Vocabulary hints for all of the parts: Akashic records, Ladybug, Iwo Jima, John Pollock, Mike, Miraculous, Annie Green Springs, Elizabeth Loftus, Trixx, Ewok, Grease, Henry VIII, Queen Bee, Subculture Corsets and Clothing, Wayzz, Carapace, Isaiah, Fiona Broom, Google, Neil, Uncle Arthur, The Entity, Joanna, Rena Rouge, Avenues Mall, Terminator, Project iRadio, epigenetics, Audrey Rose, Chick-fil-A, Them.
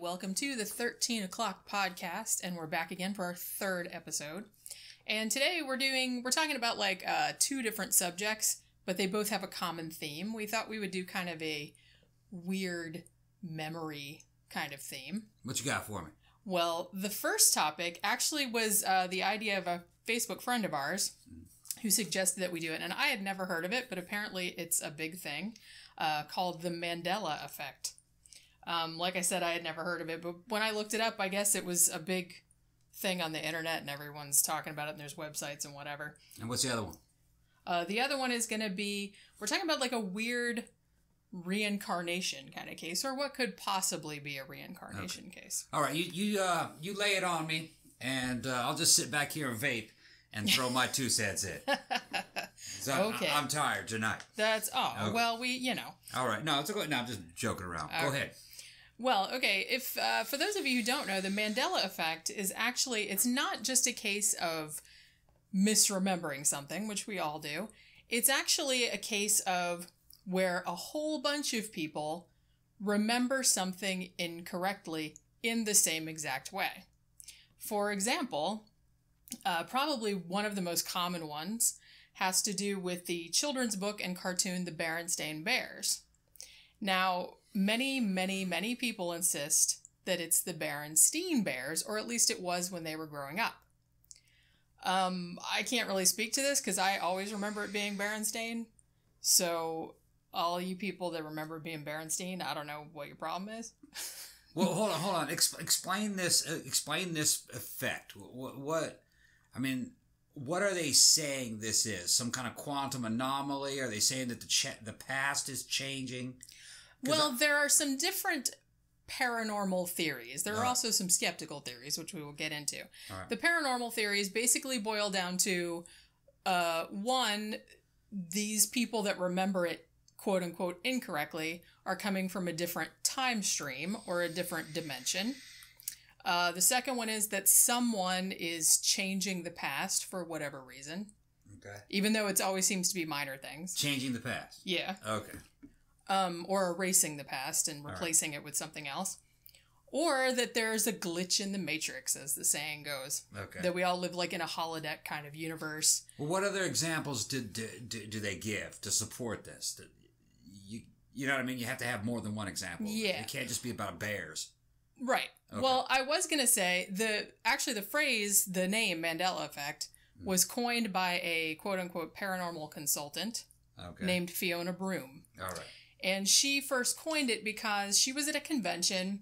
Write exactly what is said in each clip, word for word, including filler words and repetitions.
welcome to the thirteen o'clock Podcast, and we're back again for our third episode. And today we're doing, we're talking about like uh, two different subjects, but they both have a common theme. We thought we would do kind of a weird memory kind of theme. What you got for me? Well, the first topic actually was uh, the idea of a Facebook friend of ours who suggested that we do it. And I had never heard of it, but apparently it's a big thing uh, called the Mandela Effect. Um, like I said, I had never heard of it, but when I looked it up, I guess it was a big thing on the internet and everyone's talking about it and there's websites and whatever. And what's the other one? Uh, the other one is going to be, we're talking about like a weird reincarnation kind of case, or what could possibly be a reincarnation okay. case. All right, you you uh, you lay it on me, and uh, I'll just sit back here and vape and throw my two cents in. So okay. I, I'm tired tonight. That's all. Oh, okay. Well, we, you know. All right. No, it's okay. No, I'm just joking around. All go right. ahead. Well, okay. If uh, for those of you who don't know, the Mandela Effect is actually, it's not just a case of misremembering something, which we all do. It's actually a case of where a whole bunch of people remember something incorrectly in the same exact way. For example, uh, probably one of the most common ones has to do with the children's book and cartoon, The Berenstain Bears. Now, many, many, many people insist that it's the Berenstain Bears, or at least it was when they were growing up. Um, I can't really speak to this because I always remember it being Berenstain. So, all you people that remember being Berenstain, I don't know what your problem is. Well, hold on, hold on. Ex explain this. Uh, explain this effect. What, what? I mean, what are they saying? This is some kind of quantum anomaly? Are they saying that the ch the past is changing? Well, I there are some different paranormal theories. There are right. also some skeptical theories, which we will get into. Right. The paranormal theories basically boil down to uh, one. These people that remember it, quote unquote, incorrectly are coming from a different time stream or a different dimension. Uh, the second one is that someone is changing the past for whatever reason. Okay. Even though it always seems to be minor things. Changing the past. Yeah. Okay. Um, or erasing the past and replacing All right. it with something else. Or that there's a glitch in the Matrix, as the saying goes. Okay. That we all live like in a holodeck kind of universe. Well, what other examples did do, do, do they give to support this? You, you know what I mean? You have to have more than one example. Yeah. It can't just be about bears. Right. Okay. Well, I was going to say, the actually the phrase, the name Mandela Effect, was coined by a quote-unquote paranormal consultant okay. named Fiona Broom. All right. And she first coined it because she was at a convention.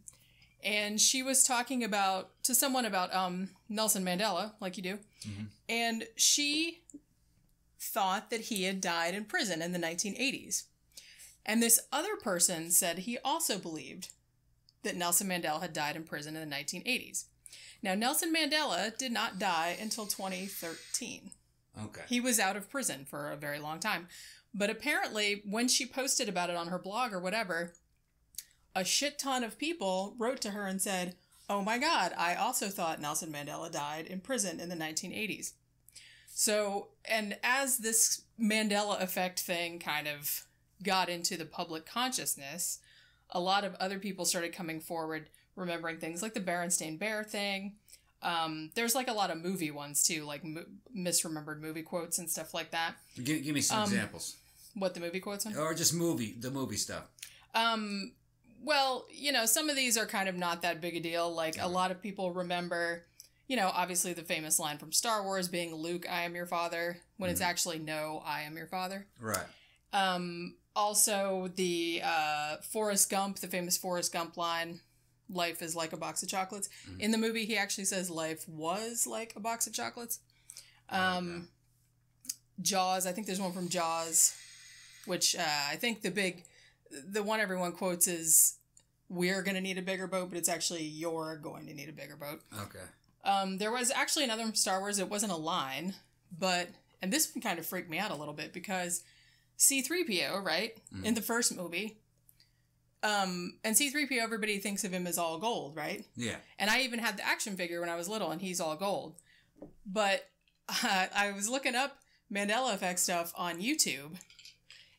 And she was talking about to someone about um, Nelson Mandela, like you do. Mm-hmm. And she thought that he had died in prison in the nineteen eighties. And this other person said he also believed that Nelson Mandela had died in prison in the nineteen eighties. Now, Nelson Mandela did not die until twenty thirteen. Okay. He was out of prison for a very long time. But apparently, when she posted about it on her blog or whatever, a shit ton of people wrote to her and said, oh my God, I also thought Nelson Mandela died in prison in the nineteen eighties. So, and as this Mandela Effect thing kind of got into the public consciousness, a lot of other people started coming forward, remembering things like the Berenstain Bear thing. Um, there's like a lot of movie ones too, like mo misremembered movie quotes and stuff like that. Give, give me some um, examples. What the movie quotes are? Or just movie, the movie stuff. Um... Well, you know, some of these are kind of not that big a deal. Like, a lot of people remember, you know, obviously the famous line from Star Wars being, Luke, I am your father, when mm-hmm. it's actually, no, I am your father. Right. Um, also, the uh, Forrest Gump, the famous Forrest Gump line, life is like a box of chocolates. Mm-hmm. In the movie, he actually says life was like a box of chocolates. Um, okay. Jaws, I think there's one from Jaws, which uh, I think the big... The one everyone quotes is, we're going to need a bigger boat, but it's actually, you're going to need a bigger boat. Okay. Um, there was actually another from Star Wars. It wasn't a line, but, and this one kind of freaked me out a little bit because C three P O, right, mm. in the first movie, um, and C three P O, everybody thinks of him as all gold, right? Yeah. And I even had the action figure when I was little, and he's all gold. But uh, I was looking up Mandela Effect stuff on YouTube.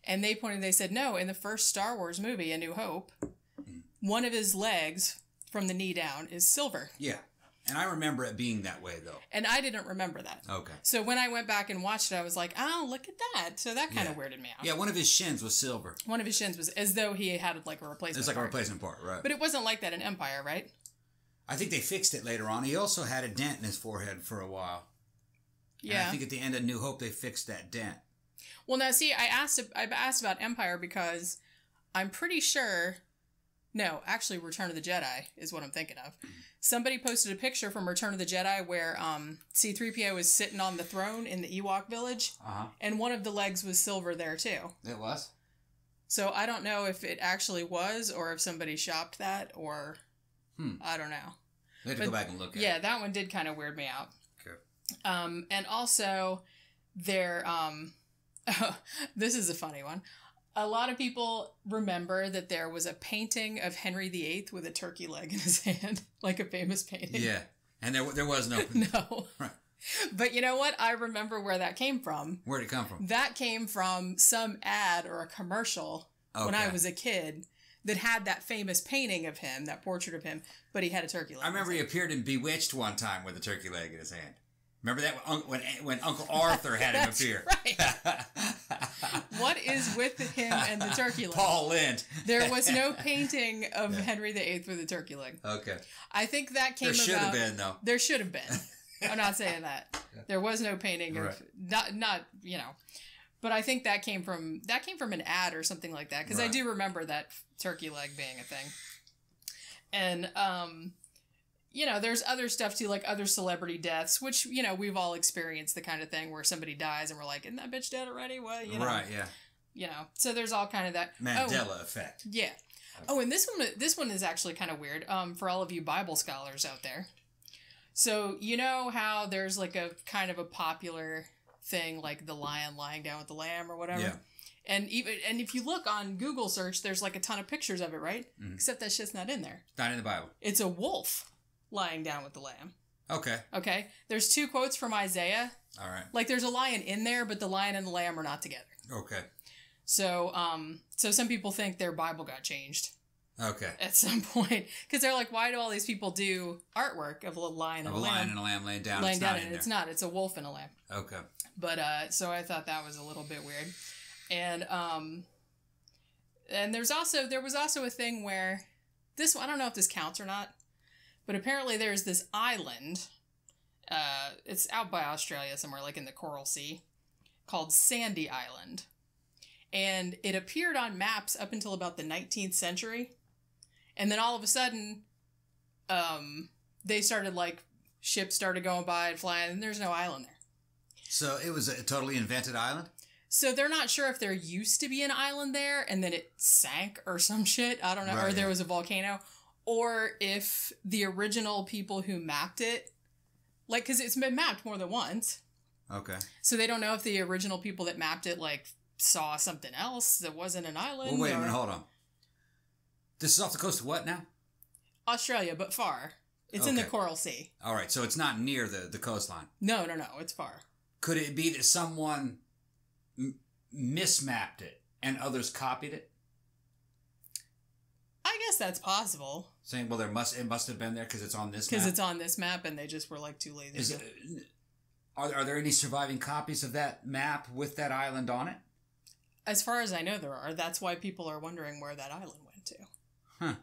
And they pointed, they said, no, in the first Star Wars movie, A New Hope, one of his legs from the knee down is silver. Yeah. And I remember it being that way, though. And I didn't remember that. Okay. So when I went back and watched it, I was like, oh, look at that. So that kind yeah. of weirded me out. Yeah, one of his shins was silver. One of his shins was as though he had like a replacement part. It's like part. a replacement part, right. But it wasn't like that in Empire, right? I think they fixed it later on. He also had a dent in his forehead for a while. Yeah. And I think at the end of New Hope, they fixed that dent. Well, now, see, I asked, I've asked about Empire because I'm pretty sure... No, actually, Return of the Jedi is what I'm thinking of. Somebody posted a picture from Return of the Jedi where um, C three P O is sitting on the throne in the Ewok village, uh-huh. and one of the legs was silver there, too. It was? So I don't know if it actually was or if somebody shopped that or... Hmm. I don't know. We had to but, go back and look at yeah, it. Yeah, that one did kind of weird me out. Okay. Um, and also, there... Um, this is a funny one. A lot of people remember that there was a painting of Henry the eighth with a turkey leg in his hand, like a famous painting. Yeah, and there there was no... no. Right. But you know what? I remember where that came from. Where did it come from? That came from some ad or a commercial okay. when I was a kid that had that famous painting of him, that portrait of him, but he had a turkey leg. I remember he appeared in Bewitched one time with a turkey leg in his hand. Remember that when when Uncle Arthur had him appear? Right. What is with him and the turkey leg? Paul Lind. There was no painting of yeah. Henry the eighth with a turkey leg. Okay. I think that came. There should about, have been though. There should have been. I'm not saying that. There was no painting right. of not not you know, but I think that came from that came from an ad or something like that because right. I do remember that turkey leg being a thing. And um. You know, there's other stuff too, like other celebrity deaths, which, you know, we've all experienced the kind of thing where somebody dies and we're like, isn't that bitch dead already? Well, you know. Right, yeah. You know, so there's all kind of that. Mandela oh, effect. Yeah. Okay. Oh, and this one, this one is actually kind of weird um, for all of you Bible scholars out there. So, you know how there's like a kind of a popular thing, like the lion lying down with the lamb or whatever? Yeah. And even and if you look on Google search, there's like a ton of pictures of it, right? Mm-hmm. Except that shit's not in there. It's not in the Bible. It's a wolf. Lying down with the lamb. Okay. Okay. There's two quotes from Isaiah. All right. Like there's a lion in there, but the lion and the lamb are not together. Okay. So, um, so some people think their Bible got changed. Okay. At some point, because they're like, why do all these people do artwork of a lion and a, a lamb? A lion and a lamb laying down. Laying it's down, not in and there. It's not. It's a wolf and a lamb. Okay. But uh, so I thought that was a little bit weird, and um, and there's also there was also a thing where this I don't know if this counts or not. But apparently there's this island, uh, it's out by Australia somewhere, like in the Coral Sea, called Sandy Island. And it appeared on maps up until about the nineteenth century. And then all of a sudden, um, they started, like, ships started going by and flying, and there's no island there. So it was a totally invented island? So they're not sure if there used to be an island there, and then it sank or some shit, I don't know, right, or there yeah. was a volcano. Or if the original people who mapped it, like, because it's been mapped more than once. Okay. So they don't know if the original people that mapped it, like, saw something else that wasn't an island. Well, wait or... a minute, hold on. This is off the coast of what now? Australia, but far. It's okay. in the Coral Sea. All right, so it's not near the, the coastline. No, no, no, it's far. Could it be that someone m mismapped it and others copied it? I guess that's possible. Saying, well, there must it must have been there because it's on this map. Because it's on this map and they just were like too lazy. Is it, are, are there any surviving copies of that map with that island on it? As far as I know, there are. That's why people are wondering where that island went to. Huh.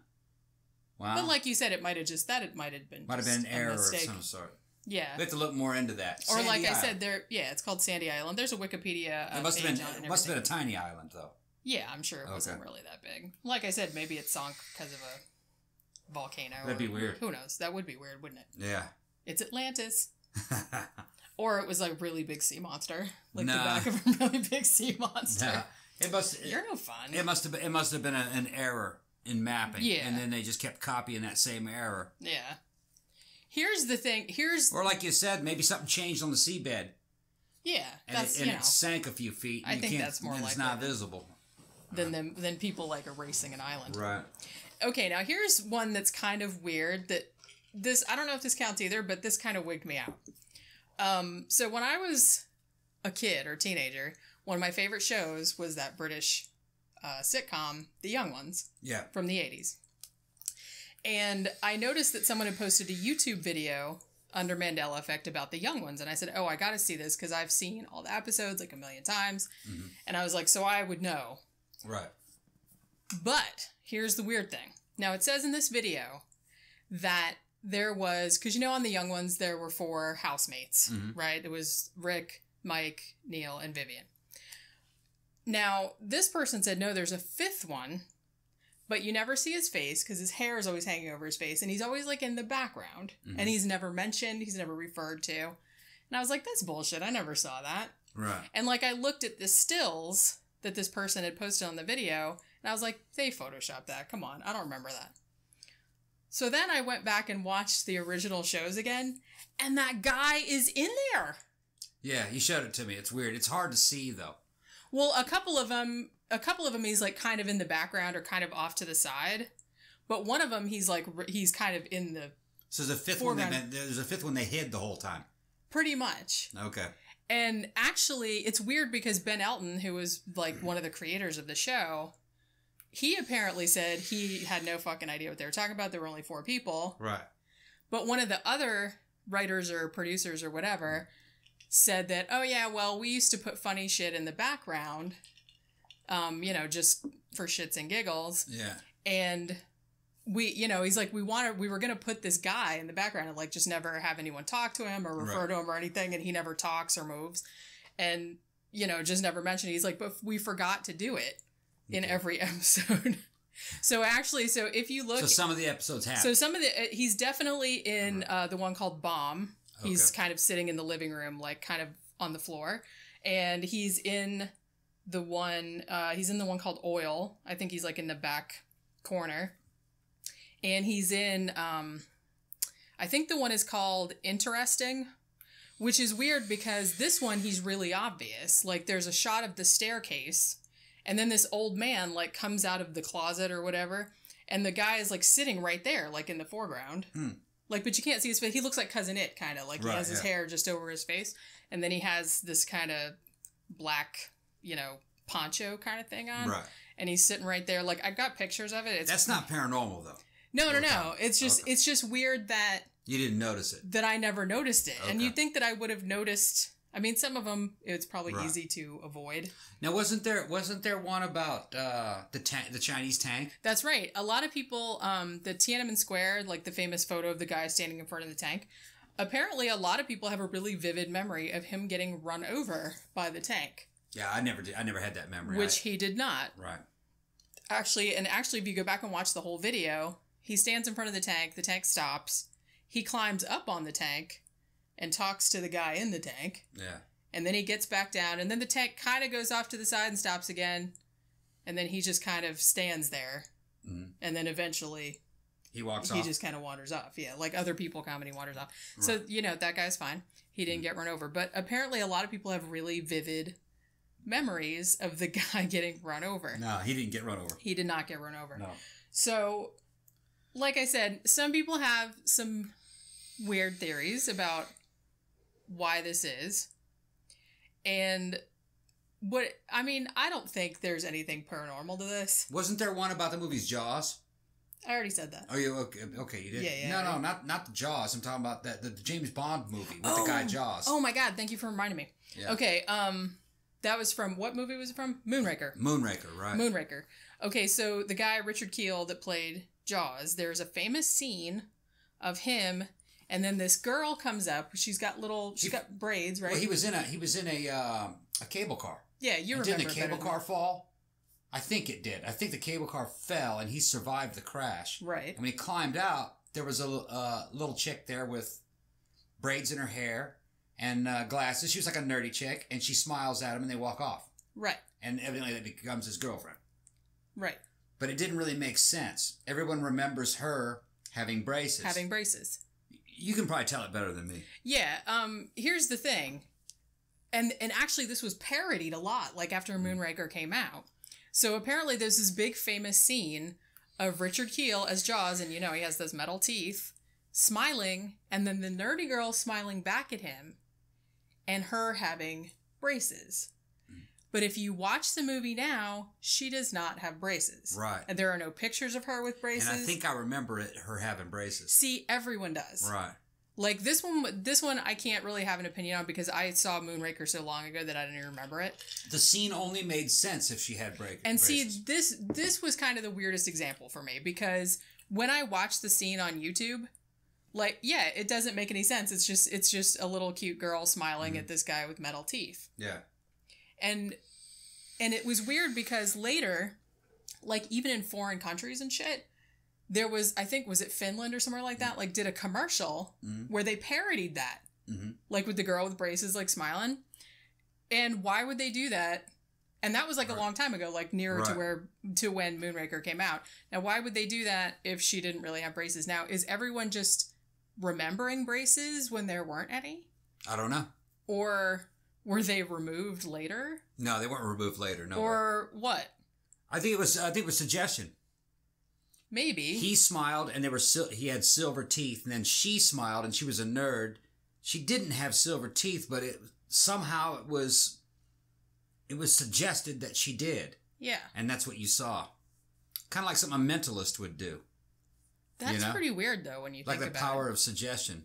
Wow. But like you said, it might have just that. It might have been might have been an error of some sort. Yeah. We have to look more into that. Or Sandy like Island. I said, there. Yeah, it's called Sandy Island. There's a Wikipedia uh, it must page have been. It must have been a tiny island though. Yeah, I'm sure it wasn't okay. really that big. Like I said, maybe it sunk because of a volcano. That'd be weird. Who knows? That would be weird, wouldn't it? Yeah. It's Atlantis. Or it was like a really big sea monster. Like nah. the back of a really big sea monster. Nah. It must, it, You're no fun. It must have been, it must have been a, an error in mapping. Yeah. And then they just kept copying that same error. Yeah. Here's the thing. Here's... Or like you said, maybe something changed on the seabed. Yeah. And, that's, it, and you know, it sank a few feet. I think that's more likely. It's not visible. Than them, than people like erasing an island. Right. Okay, now here's one that's kind of weird. That this I don't know if this counts either, but this kind of wigged me out. Um, so when I was a kid or teenager, one of my favorite shows was that British uh, sitcom, The Young Ones. Yeah. From the eighties. And I noticed that someone had posted a YouTube video under Mandela Effect about The Young Ones. And I said, oh, I got to see this because I've seen all the episodes like a million times. Mm-hmm. And I was like, so I would know. Right. But here's the weird thing. Now, it says in this video that there was, because, you know, on The Young Ones, there were four housemates, mm-hmm. right? It was Rick, Mike, Neil, and Vivian. Now, this person said, no, there's a fifth one, but you never see his face because his hair is always hanging over his face, and he's always, like, in the background, mm-hmm. and he's never mentioned, he's never referred to. And I was like, that's bullshit. I never saw that. Right. And, like, I looked at the stills that this person had posted on the video, and I was like, they photoshopped that. Come on. I don't remember that. So then I went back and watched the original shows again, and that guy is in there. Yeah, he showed it to me. It's weird. It's hard to see, though. Well, a couple of them, a couple of them, he's like kind of in the background or kind of off to the side, but one of them, he's like he's kind of in the. So there's a fifth foreground. one. They, there's a fifth one they hid the whole time. Pretty much. Okay. And actually, it's weird because Ben Elton, who was like one of the creators of the show, he apparently said he had no fucking idea what they were talking about. There were only four people. Right. But one of the other writers or producers or whatever. Said that, oh, yeah, well, we used to put funny shit in the background, um, you know, just for shits and giggles. Yeah. And we, you know, he's like, we wanted, we were going to put this guy in the background and, like, just never have anyone talk to him or refer right. to him or anything. And he never talks or moves. And, you know, just never mentioned it. He's like, but we forgot to do it okay. in every episode. So actually, so if you look. So some of the episodes have. So some of the, he's definitely in right. uh, the one called Bomb. He's okay. kind of sitting in the living room, like kind of on the floor. And he's in the one, uh, he's in the one called Oil. I think he's like in the back corner. And he's in, um, I think the one is called Interesting, which is weird because this one, he's really obvious. Like there's a shot of the staircase and then this old man like comes out of the closet or whatever. And the guy is like sitting right there, like in the foreground. Hmm. Like, but you can't see his face. He looks like Cousin It, kind of. Like, right, he has his yeah. hair just over his face. And then he has this kind of black, you know, poncho kind of thing on. Right. And he's sitting right there. Like, I've got pictures of it. It's, That's not paranormal, though. No, no, okay. no. It's just okay. it's just weird that... You didn't notice it. That I never noticed it. Okay. And you'd think that I would have noticed... I mean, some of them, it's probably right. easy to avoid. Now, wasn't there wasn't there one about uh, the tank, the Chinese tank? That's right. A lot of people, um, the Tiananmen Square, like the famous photo of the guy standing in front of the tank. Apparently, a lot of people have a really vivid memory of him getting run over by the tank. Yeah, I never did. I never had that memory. Which I, he did not. Right. Actually, and actually, if you go back and watch the whole video, he stands in front of the tank. The tank stops. He climbs up on the tank. And talks to the guy in the tank. Yeah. And then he gets back down. And then the tank kind of goes off to the side and stops again. And then he just kind of stands there. Mm. And then eventually... He walks he off. He just kind of wanders off. Yeah. Like other people come and he wanders off. Right. So, you know, that guy's fine. He didn't mm. get run over. But apparently a lot of people have really vivid memories of the guy getting run over. No, he didn't get run over. He did not get run over. No. So, like I said, some people have some weird theories about... why this is. And what I mean, I don't think there's anything paranormal to this. Wasn't there one about the movies Jaws? I already said that. Oh, you okay? Okay, you did. Yeah, yeah. No, right. no, not not the Jaws. I'm talking about that the, the James Bond movie with oh, the guy Jaws. Oh my God! Thank you for reminding me. Yeah. Okay. Um, that was from what movie was it from? Moonraker. Moonraker, right? Moonraker. Okay, so the guy Richard Kiel that played Jaws. There's a famous scene of him. And then this girl comes up. She's got little. She's got braids, right? Well, he was in a. He was in a uh, a cable car. Yeah, you remember. Didn't the cable car fall? I think it did. I think the cable car fell, and he survived the crash. Right. And when he climbed out, there was a uh, little chick there with braids in her hair and uh, glasses. She was like a nerdy chick, and she smiles at him, and they walk off. Right. And evidently, that becomes his girlfriend. Right. But it didn't really make sense. Everyone remembers her having braces. Having braces. You can probably tell it better than me. Yeah. Um, here's the thing. And and actually, this was parodied a lot, like after Moonraker came out. So apparently, there's this big famous scene of Richard Kiel as Jaws, and, you know, he has those metal teeth, smiling, and then the nerdy girl smiling back at him, and her having braces. But if you watch the movie now, she does not have braces. Right. And there are no pictures of her with braces. And I think I remember it, her having braces. See, everyone does. Right. Like this one, this one I can't really have an opinion on because I saw Moonraker so long ago that I didn't even remember it. The scene only made sense if she had break- and braces. And see, this this was kind of the weirdest example for me because when I watched the scene on YouTube, like, yeah, it doesn't make any sense. It's just it's just a little cute girl smiling mm-hmm. at this guy with metal teeth. Yeah. And and it was weird because later, like even in foreign countries and shit, there was, I think, was it Finland or somewhere like that, mm-hmm. like did a commercial mm-hmm. where they parodied that, mm-hmm. like with the girl with braces, like smiling. And why would they do that? And that was like right. a long time ago, like nearer right. to where to when Moonraker came out. Now, why would they do that if she didn't really have braces? Now, is everyone just remembering braces when there weren't any? I don't know. Or... were they removed later? No, they weren't removed later. No. Or way. What? I think it was. I think it was suggestion. Maybe he smiled, and they were. Sil he had silver teeth, and then she smiled, and she was a nerd. She didn't have silver teeth, but it somehow it was. It was suggested that she did. Yeah. And that's what you saw. Kind of like something a mentalist would do. That's you know? Pretty weird, though, when you like think about it. Like the power of suggestion.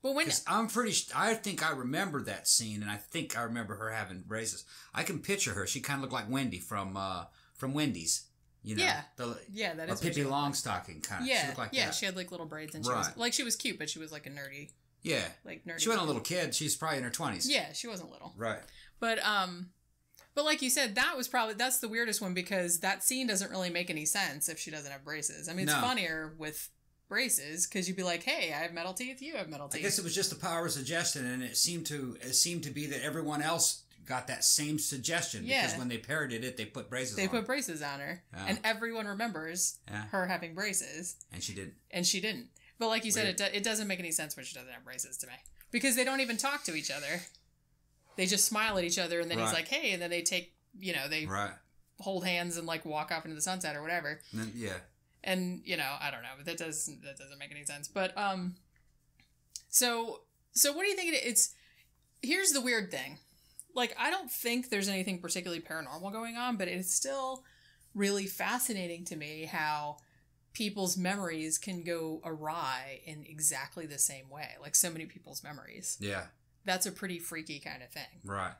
But when I'm pretty, I think I remember that scene, and I think I remember her having braces. I can picture her; she kind of looked like Wendy from uh, from Wendy's, you know. Yeah, the, yeah, that is. Or Pippi Longstocking kind of. Yeah, she looked like yeah, that. She had like little braids, and she right. was like she was cute, but she was like a nerdy. Yeah, like nerdy. She wasn't a little kid; she's probably in her twenties. Yeah, she wasn't little. Right. But um, but like you said, that was probably that's the weirdest one because that scene doesn't really make any sense if she doesn't have braces. I mean, it's no. funnier with. Braces because you'd be like, hey, I have metal teeth, you have metal teeth. I guess it was just the power of suggestion, and it seemed to it seemed to be that everyone else got that same suggestion yeah. because when they parodied it, they put braces they on put her. braces on her yeah. and everyone remembers yeah. her having braces, and she didn't and she didn't but like you Weird. said, it, do it doesn't make any sense when she doesn't have braces to me because they don't even talk to each other. They just smile at each other, and then right. he's like, hey, and then they take, you know, they right. hold hands and like walk off into the sunset or whatever, and then, yeah. And, you know, I don't know, but that doesn't, that doesn't make any sense. But, um, so, so what do you think it, it's, here's the weird thing. Like, I don't think there's anything particularly paranormal going on, but it's still really fascinating to me how people's memories can go awry in exactly the same way. Like, so many people's memories. Yeah. That's a pretty freaky kind of thing. Right.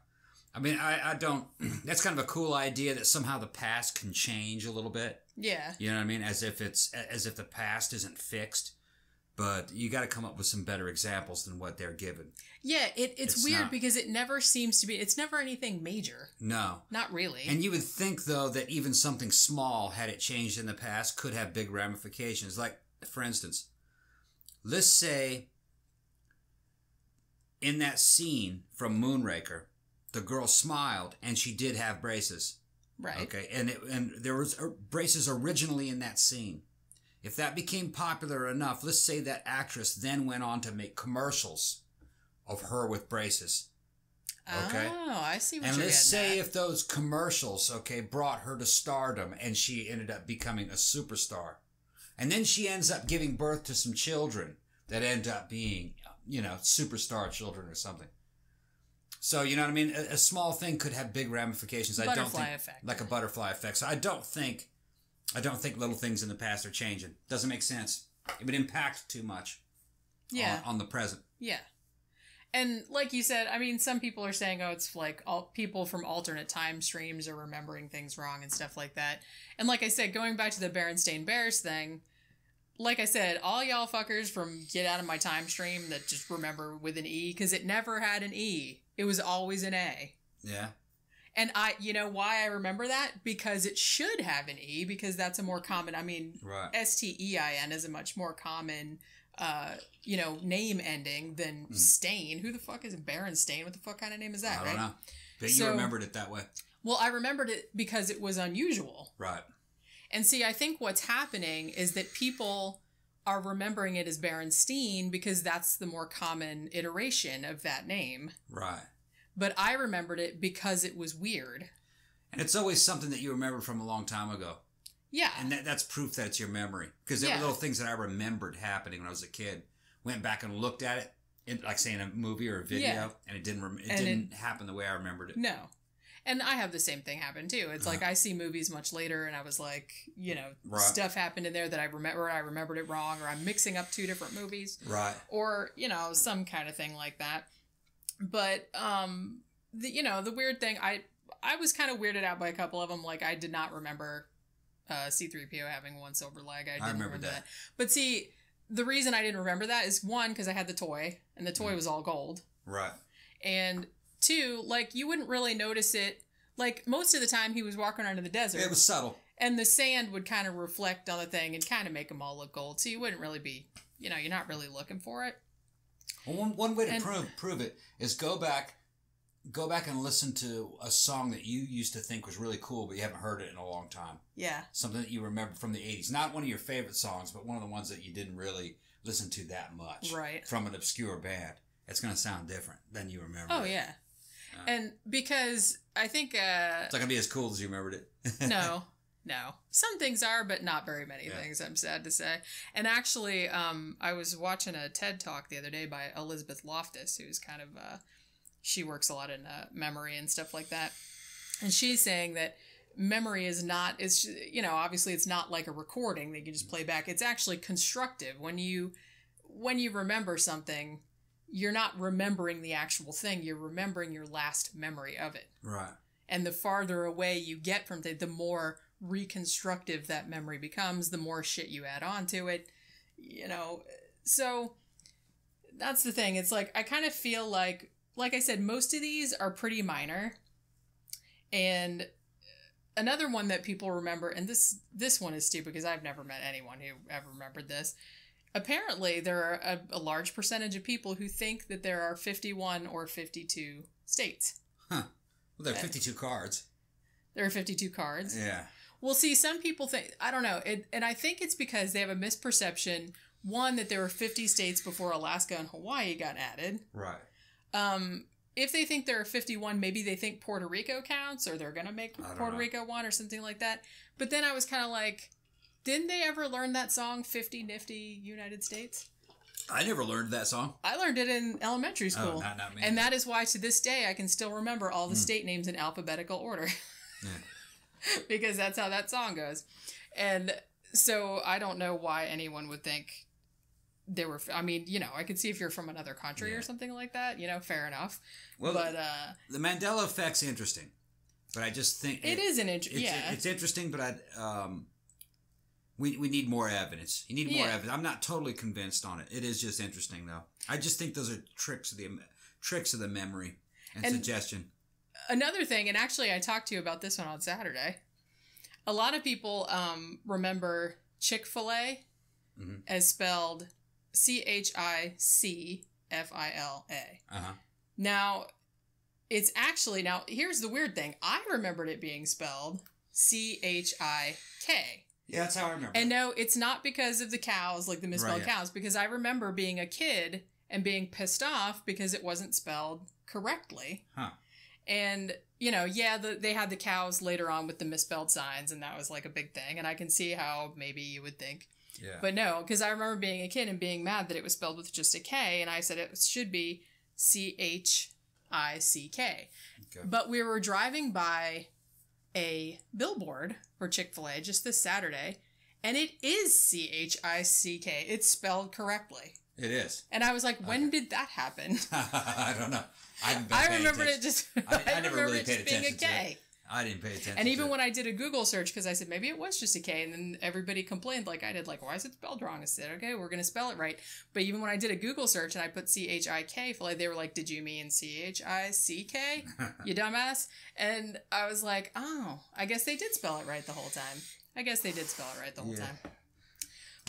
I mean, I, I don't, that's kind of a cool idea that somehow the past can change a little bit. Yeah. You know what I mean? As if it's, as if the past isn't fixed, but you got to come up with some better examples than what they're given. Yeah. It, it's, it's weird not, because it never seems to be, it's never anything major. No. Not really. And you would think though, that even something small, had it changed in the past, could have big ramifications. Like for instance, let's say in that scene from Moonraker, the girl smiled and she did have braces. Right. Okay. And it, and there was braces originally in that scene. If that became popular enough, let's say that actress then went on to make commercials of her with braces. Okay. Oh, I see what and you're let's say at. if those commercials, okay, brought her to stardom and she ended up becoming a superstar. And then she ends up giving birth to some children that end up being, you know, superstar children or something. So, you know what I mean? A, a small thing could have big ramifications. Butterfly I don't think, effect. Like a butterfly effect. So I don't think, I don't think little things in the past are changing. Doesn't make sense. It would impact too much yeah. on, on the present. Yeah. And like you said, I mean, some people are saying, oh, it's like all, people from alternate time streams are remembering things wrong and stuff like that. And like I said, going back to the Berenstain Bears thing, like I said, all y'all fuckers from Get Out of My Time Stream that just remember with an E, because it never had an E. It was always an A. Yeah. And I, you know why I remember that? Because it should have an E, because that's a more common, I mean, right. S T E I N is a much more common, uh, you know, name ending than mm. Stain. Who the fuck is Berenstain? What the fuck kind of name is that, I right? I don't know. But so, you remembered it that way. Well, I remembered it because it was unusual. Right. And see, I think what's happening is that people are remembering it as Berenstain because that's the more common iteration of that name. Right. But I remembered it because it was weird. And it's always something that you remember from a long time ago. Yeah. And that, that's proof that it's your memory. Because there yeah. were little things that I remembered happening when I was a kid. Went back and looked at it, in, like say in a movie or a video, yeah. and it didn't, rem it and didn't it, happen the way I remembered it. No. And I have the same thing happen too. It's like I see movies much later and I was like, you know, right. stuff happened in there that I remember, I remembered it wrong, or I'm mixing up two different movies. Right. Or, you know, some kind of thing like that. But, um, the, you know, the weird thing, I, I was kind of weirded out by a couple of them. Like I did not remember uh, C three P O having one silver leg. I didn't I remember, remember that. that. But see, the reason I didn't remember that is one, because I had the toy and the toy mm. was all gold. Right. And two, like you wouldn't really notice it. Like most of the time he was walking around in the desert. It was subtle. And the sand would kind of reflect on the thing and kind of make them all look gold. So you wouldn't really be, you know, you're not really looking for it. Well, one, one way to and, prove, prove it is go back, go back and listen to a song that you used to think was really cool, but you haven't heard it in a long time. Yeah. Something that you remember from the eighties. Not one of your favorite songs, but one of the ones that you didn't really listen to that much. Right. From an obscure band. It's going to sound different than you remember. Oh, it. yeah. Uh, and because I think... Uh, it's not going to be as cool as you remembered it. No. No. Some things are, but not very many yeah. things, I'm sad to say. And actually, um, I was watching a TED Talk the other day by Elizabeth Loftus, who's kind of... Uh, she works a lot in uh, memory and stuff like that. And she's saying that memory is not... It's, you know, obviously, it's not like a recording that you just play back. It's actually constructive. When you, when you remember something... You're not remembering the actual thing. You're remembering your last memory of it. Right. And the farther away you get from it, the more reconstructive that memory becomes, the more shit you add on to it, you know. So that's the thing. It's like, I kind of feel like, like I said, most of these are pretty minor. And another one that people remember, and this, this one is stupid because I've never met anyone who ever remembered this. Apparently, there are a, a large percentage of people who think that there are fifty-one or fifty-two states. Huh. Well, there are fifty-two cards. There are fifty-two cards. Yeah. Well, see, some people think... I don't know. It, and I think it's because they have a misperception. One, that there were fifty states before Alaska and Hawaii got added. Right. Um, if they think there are fifty-one, maybe they think Puerto Rico counts, or they're going to make Puerto know. Rico one or something like that. But then I was kind of like... Didn't they ever learn that song, Fifty Nifty United States? I never learned that song. I learned it in elementary school. Oh, not, not me. And that is why, to this day, I can still remember all the mm. state names in alphabetical order. yeah. Because that's how that song goes. And so I don't know why anyone would think there were... I mean, you know, I could see if you're from another country yeah. or something like that. You know, fair enough. Well, but, the, uh, the Mandela Effect's interesting. But I just think... It, it is an interesting... Yeah. It, it's interesting, but I... Um, We, we need more evidence. You need more yeah. evidence. I'm not totally convinced on it. It is just interesting, though. I just think those are tricks of the tricks of the memory and, and suggestion. Another thing, and actually I talked to you about this one on Saturday. A lot of people um, remember Chick-fil-A mm-hmm. as spelled C H I C F I L A. Uh-huh. Now, it's actually, now here's the weird thing. I remembered it being spelled C H I K. Yeah, that's how I remember. And no, it's not because of the cows, like the misspelled right, yeah. cows, because I remember being a kid and being pissed off because it wasn't spelled correctly. Huh. And, you know, yeah, the, they had the cows later on with the misspelled signs, and that was like a big thing. And I can see how maybe you would think. Yeah. But no, because I remember being a kid and being mad that it was spelled with just a K, and I said it should be C H I C K. Okay. But we were driving by... a billboard for Chick-fil-A just this Saturday, and it is C H I C K. It's spelled correctly. It is. And I was like, when okay. did that happen? I don't know. I haven't been I remembered attention. it just I, I, I never really paid attention being a K. To it. I didn't pay attention. And even to when it. I did a Google search, because I said maybe it was just a K, and then everybody complained like I did, like, why is it spelled wrong? I said, okay, we're gonna spell it right. But even when I did a Google search and I put C H I K, they were like, did you mean C H I C K? You dumbass. And I was like, oh, I guess they did spell it right the whole time. I guess they did spell it right the whole yeah. time.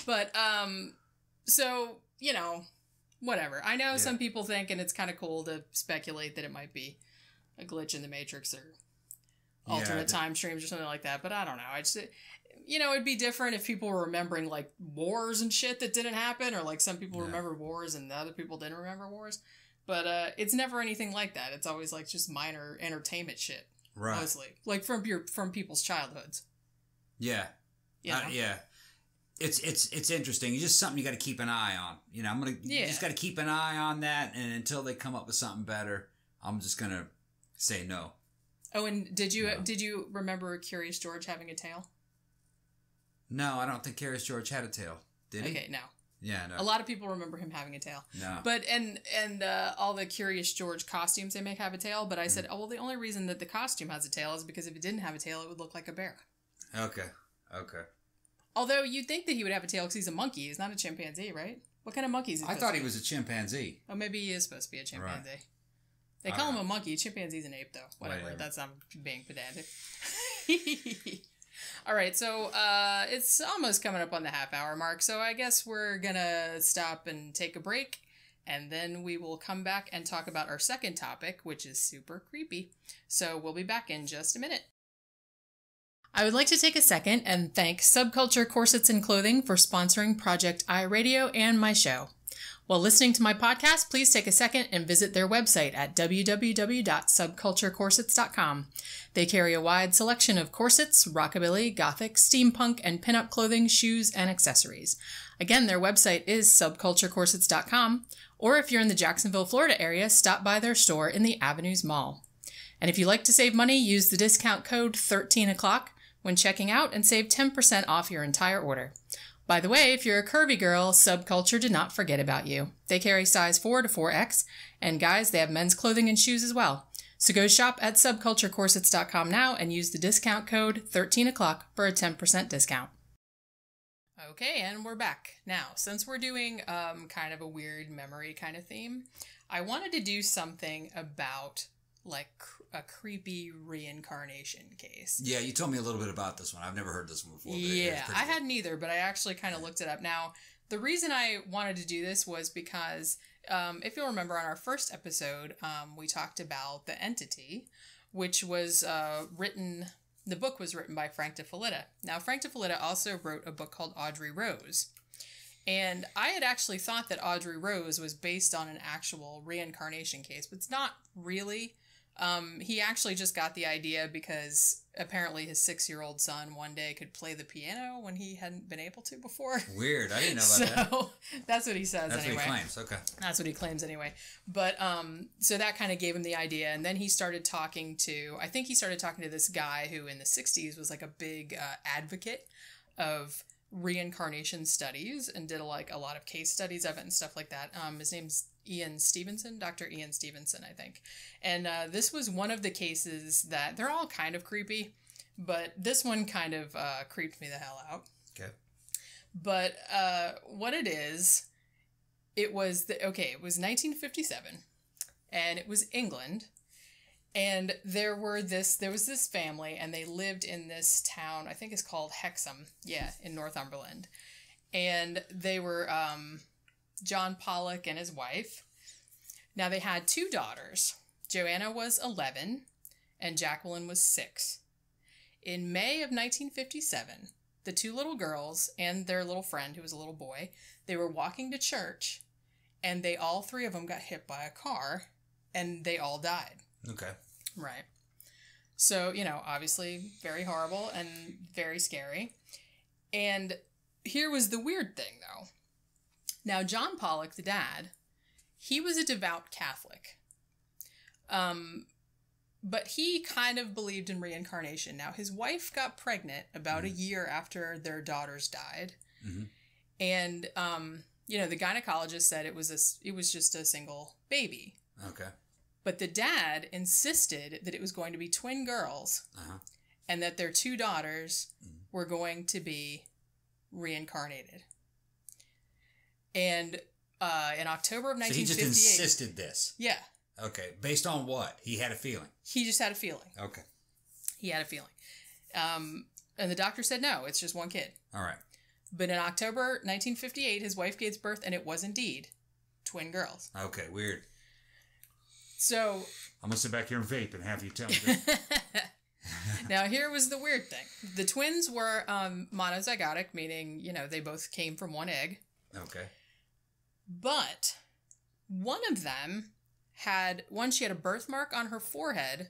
But um, so you know, whatever. I know yeah. some people think, and it's kind of cool to speculate that it might be a glitch in the Matrix or alternate yeah, time streams or something like that, but I don't know. I just, you know, it'd be different if people were remembering like wars and shit that didn't happen, or like some people yeah. remember wars and the other people didn't remember wars. But uh, it's never anything like that. It's always like just minor entertainment shit, right? Mostly, like from your from people's childhoods. Yeah, yeah, uh, yeah. It's it's it's interesting. It's just something you got to keep an eye on. You know, I'm gonna yeah. you just got to keep an eye on that, and until they come up with something better, I'm just gonna say no. Oh, and did you no. did you remember Curious George having a tail? No, I don't think Curious George had a tail. Did he? Okay, no. Yeah, no. A lot of people remember him having a tail. No. But and and uh, all the Curious George costumes they make have a tail. But I mm. said, oh well, the only reason that the costume has a tail is because if it didn't have a tail, it would look like a bear. Okay. Okay. Although you'd think that he would have a tail because he's a monkey. He's not a chimpanzee, right? What kind of monkey is he? I thought he was a chimpanzee. Oh, maybe he is supposed to be a chimpanzee. Right. They call him a monkey. Chimpanzee's an ape, though. Whatever. Whatever. That's not being pedantic. All right, so uh, it's almost coming up on the half hour mark, so I guess we're going to stop and take a break, and then we will come back and talk about our second topic, which is super creepy. So we'll be back in just a minute. I would like to take a second and thank Subculture Corsets and Clothing for sponsoring Project iRadio and my show. While listening to my podcast, please take a second and visit their website at w w w dot subculture corsets dot com. They carry a wide selection of corsets, rockabilly, gothic, steampunk, and pinup clothing, shoes, and accessories. Again, their website is subculture corsets dot com, or if you're in the Jacksonville, Florida area, stop by their store in the Avenues Mall. And if you like to save money, use the discount code thirteen o'clock when checking out and save ten percent off your entire order. By the way, if you're a curvy girl, Subculture did not forget about you. They carry size four to four X, and guys, they have men's clothing and shoes as well. So go shop at subculture corsets dot com now and use the discount code thirteen o'clock for a ten percent discount. Okay, and we're back. Now, since we're doing um, kind of a weird memory kind of theme, I wanted to do something about like a creepy reincarnation case. Yeah, you told me a little bit about this one. I've never heard this one before. Yeah, I cool. hadn't either, but I actually kind of yeah. looked it up. Now, the reason I wanted to do this was because, um, if you'll remember on our first episode, um, we talked about The Entity, which was uh, written, the book was written by Frank De Felitta. Now, Frank De Felitta also wrote a book called Audrey Rose. And I had actually thought that Audrey Rose was based on an actual reincarnation case, but it's not really. Um, he actually just got the idea because apparently his six-year-old son one day could play the piano when he hadn't been able to before. Weird. I didn't know about so, that. That's what he says that's anyway. That's what he claims. Okay. That's what he claims anyway. But um, so that kind of gave him the idea. And then he started talking to, I think he started talking to this guy who in the sixties was like a big uh, advocate of reincarnation studies and did like a lot of case studies of it and stuff like that. Um, his name's Ian Stevenson, Doctor Ian Stevenson, I think. And uh, this was one of the cases that they're all kind of creepy, but this one kind of uh, creeped me the hell out. Okay. But uh, what it is, it was, the, okay, it was nineteen fifty-seven and it was England. And there were this, there was this family and they lived in this town, I think it's called Hexham. Yeah. In Northumberland. And they were, um, John Pollock and his wife. Now they had two daughters. Joanna was eleven and Jacqueline was six. In May of nineteen fifty-seven, the two little girls and their little friend who was a little boy, they were walking to church and they all three of them got hit by a car and they all died. Okay. Right. So, you know, obviously very horrible and very scary. And here was the weird thing though. Now, John Pollock, the dad, he was a devout Catholic, um, but he kind of believed in reincarnation. Now, his wife got pregnant about mm-hmm. a year after their daughters died, mm-hmm. and um, you know the gynecologist said it was a, it was just a single baby. Okay. But the dad insisted that it was going to be twin girls, uh-huh. and that their two daughters mm-hmm. were going to be reincarnated. And uh, in October of nineteen fifty-eight... So he just insisted this? Yeah. Okay. Based on what? He had a feeling? He just had a feeling. Okay. He had a feeling. Um, and the doctor said, no, it's just one kid. All right. But in October nineteen fifty-eight, his wife gave birth, and it was indeed twin girls. Okay. Weird. So... I'm going to sit back here and vape and have you tell me this. Now, here was the weird thing. The twins were um, monozygotic, meaning, you know, they both came from one egg. Okay. But one of them had, one, she had a birthmark on her forehead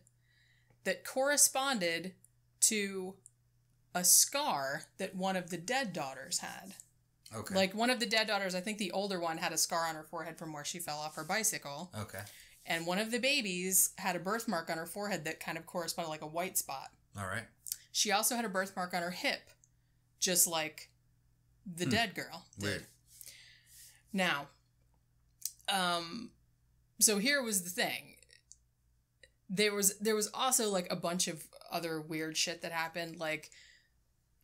that corresponded to a scar that one of the dead daughters had. Okay. Like one of the dead daughters, I think the older one had a scar on her forehead from where she fell off her bicycle. Okay. And one of the babies had a birthmark on her forehead that kind of corresponded like a white spot. All right. She also had a birthmark on her hip, just like the hmm. dead girl did. Weird. Now, um, so here was the thing. There was there was also like a bunch of other weird shit that happened. Like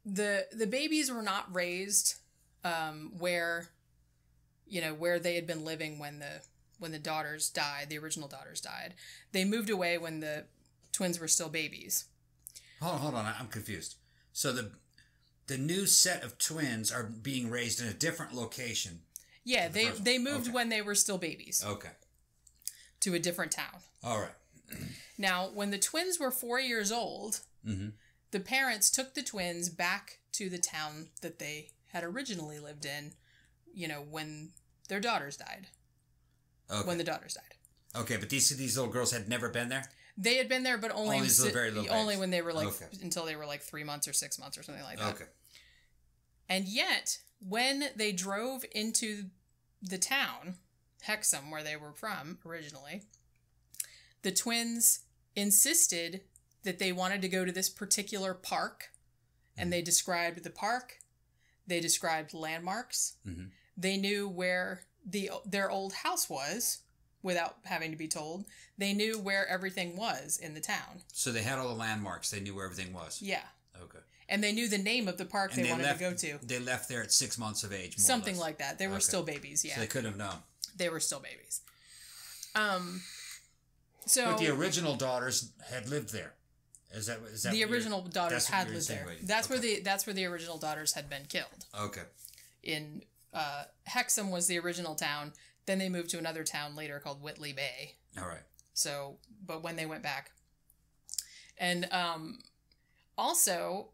the the babies were not raised um, where, you know, where they had been living when the when the daughters died, the original daughters died. They moved away when the twins were still babies. Hold on, hold on, I'm confused. So the the new set of twins are being raised in a different location. Yeah, they the they moved okay. when they were still babies. Okay. To a different town. All right. Now, when the twins were four years old, mm-hmm. the parents took the twins back to the town that they had originally lived in, you know, when their daughters died. Okay. When the daughters died. Okay, but these these little girls had never been there? They had been there, but only, oh, si very little only when they were like, okay. until they were like three months or six months or something like that. Okay. And yet, when they drove into the town, Hexham, where they were from originally, the twins insisted that they wanted to go to this particular park, and mm-hmm. they described the park. They described landmarks. Mm-hmm. They knew where the their old house was without having to be told. They knew where everything was in the town. So they had all the landmarks. They knew where everything was. Yeah. Okay. And they knew the name of the park they, they wanted left, to go to. They left there at six months of age. More Something like that. They were okay. still babies. Yeah. So they couldn't have known. They were still babies. Um. So, but the original daughters had lived there. Is that is that the original daughters had lived there? That's where the that's where the original daughters had been killed. Okay. In uh, Hexham was the original town. Then they moved to another town later called Whitley Bay. All right. So, but when they went back, and um, also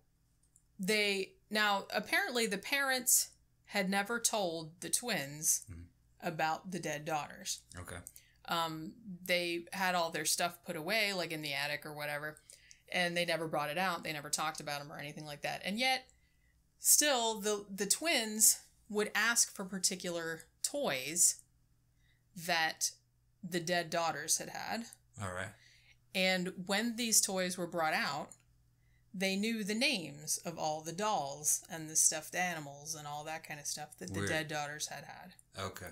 they now apparently the parents had never told the twins mm-hmm. about the dead daughters. Okay. Um, they had all their stuff put away, like in the attic or whatever, and they never brought it out. They never talked about them or anything like that. And yet, still, the, the twins would ask for particular toys that the dead daughters had had. All right. And when these toys were brought out, they knew the names of all the dolls and the stuffed animals and all that kind of stuff that Weird. the dead daughters had had. Okay.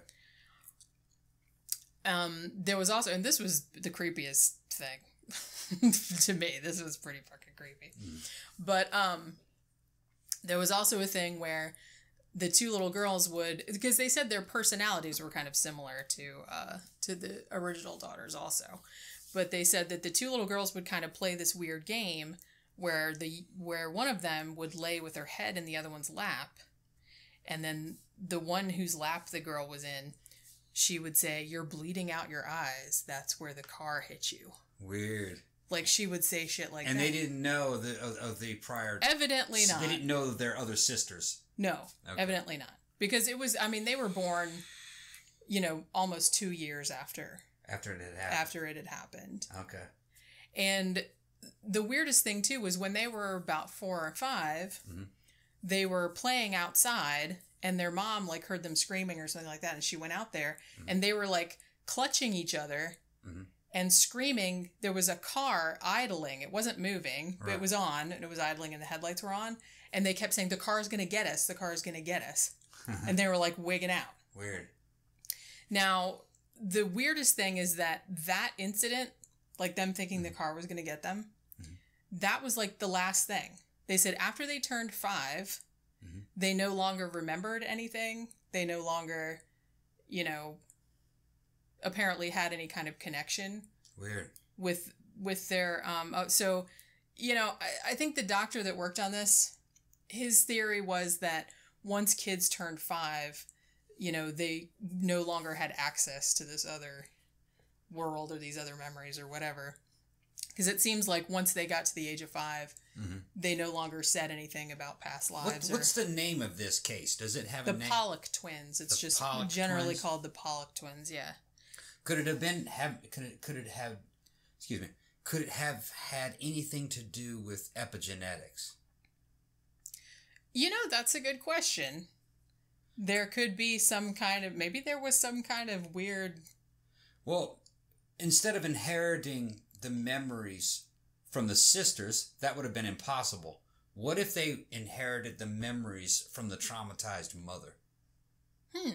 Um, there was also, and this was the creepiest thing to me. This was pretty fucking creepy. Mm. But um, there was also a thing where the two little girls would, because they said their personalities were kind of similar to uh, to the original daughters also. But they said that the two little girls would kind of play this weird game where the where one of them would lay with her head in the other one's lap, and then the one whose lap the girl was in, she would say, "You're bleeding out your eyes. That's where the car hit you." Weird. Like she would say shit like and that. And they didn't know the, of, of the prior. Evidently not. They didn't know their other sisters. No, okay. Evidently not. Because it was, I mean, they were born, you know, almost two years after. After it had happened. After it had happened. Okay. And the weirdest thing, too, was when they were about four or five, mm-hmm. they were playing outside. And their mom, like, heard them screaming or something like that. And she went out there. Mm-hmm. And they were, like, clutching each other mm-hmm. and screaming. There was a car idling. It wasn't moving. But right. it was on. And it was idling. And the headlights were on. And they kept saying, "The car's going to get us. The car's going to get us." And they were, like, wigging out. Weird. Now, the weirdest thing is that that incident, like, them thinking mm-hmm. the car was going to get them, mm-hmm. that was, like, the last thing. They said after they turned five... Mm-hmm. they no longer remembered anything. They no longer, you know, apparently had any kind of connection. Weird. With with their um. So, you know, I, I think the doctor that worked on this, his theory was that once kids turned five, you know, they no longer had access to this other world or these other memories or whatever. Because it seems like once they got to the age of five, mm-hmm. they no longer said anything about past lives. What, what's the name of this case? Does it have the a name? The Pollock Twins. It's the just Pollock generally twins? called the Pollock Twins. Yeah. Could it have been have? Could it? Could it have? Excuse me. Could it have had anything to do with epigenetics? You know, that's a good question. There could be some kind of. Maybe there was some kind of weird. Well. instead of inheriting the memories from the sisters, that would have been impossible. What if they inherited the memories from the traumatized mother? Hmm.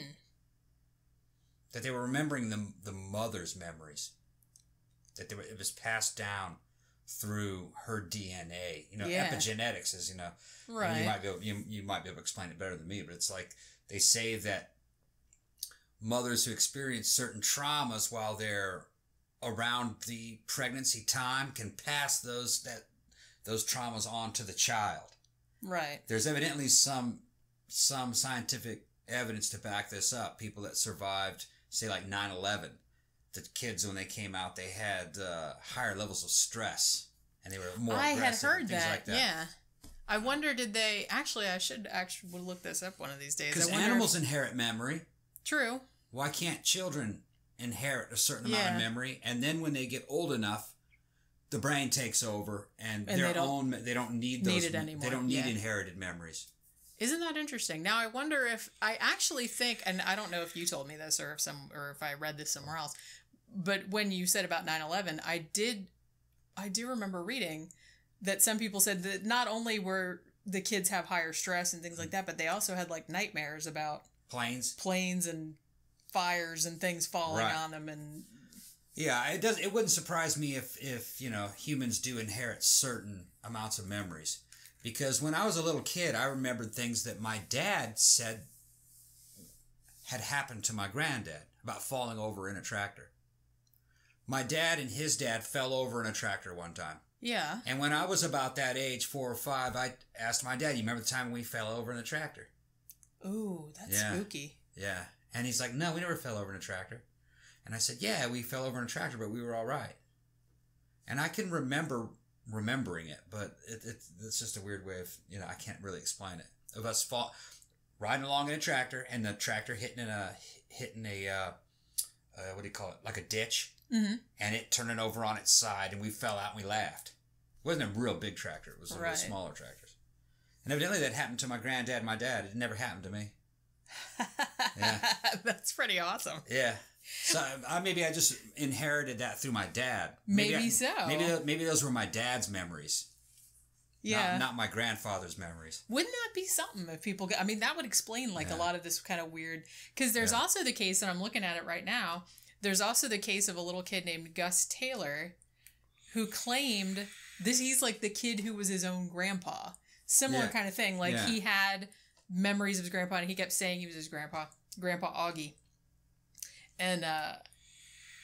That they were remembering the, the mother's memories. That they were, it was passed down through her D N A. You know, yeah. Epigenetics is, you know, right. You might be able, you, you might be able to explain it better than me, but it's like they say that mothers who experience certain traumas while they're around the pregnancy time can pass those that those traumas on to the child. Right. There's evidently some some scientific evidence to back this up. People that survived, say, like nine eleven, the kids, when they came out, they had uh, higher levels of stress and they were more I aggressive. I had heard that. Like that. Yeah. I wonder, did they actually? I should actually look this up one of these days. Because animals if... inherit memory. True. Why can't children inherit a certain yeah. amount of memory, and then when they get old enough, the brain takes over, and, and their they own they don't need those. Need it anymore. They don't need yeah. inherited memories. Isn't that interesting? Now I wonder if I actually think, and I don't know if you told me this or if some or if I read this somewhere else, but when you said about nine eleven, I did, I do remember reading that some people said that not only were the kids have higher stress and things like that, but they also had like nightmares about planes, planes and fires and things falling right. on them. And yeah, it does. It wouldn't surprise me if if you know humans do inherit certain amounts of memories. Because when I was a little kid, I remembered things that my dad said had happened to my granddad about falling over in a tractor. My dad and his dad fell over in a tractor one time. Yeah. And when I was about that age, four or five, I asked my dad, "You remember the time we fell over in a tractor?" Ooh, that's yeah. spooky. Yeah. And he's like, "No, we never fell over in a tractor." And I said, "Yeah, we fell over in a tractor, but we were all right." And I can remember remembering it, but it, it, it's just a weird way of, you know, I can't really explain it. Of us fall, riding along in a tractor, and the tractor hitting in a, hitting a, uh, uh, what do you call it? Like a ditch. Mm-hmm. And it turning over on its side, and we fell out and we laughed. It wasn't a real big tractor. It was one right. of the smaller tractors. And evidently that happened to my granddad and my dad. It never happened to me. Yeah. That's pretty awesome. Yeah. So I, maybe I just inherited that through my dad. Maybe, maybe I, so. Maybe maybe those were my dad's memories. Yeah. Not, not my grandfather's memories. Wouldn't that be something if people... I mean, that would explain like yeah. a lot of this kind of weird... Because there's yeah. also the case, and I'm looking at it right now, there's also the case of a little kid named Gus Taylor who claimed... this. He's like the kid who was his own grandpa. Similar yeah. kind of thing. Like yeah. he had memories of his grandpa, and he kept saying he was his grandpa. Grandpa Augie. And uh,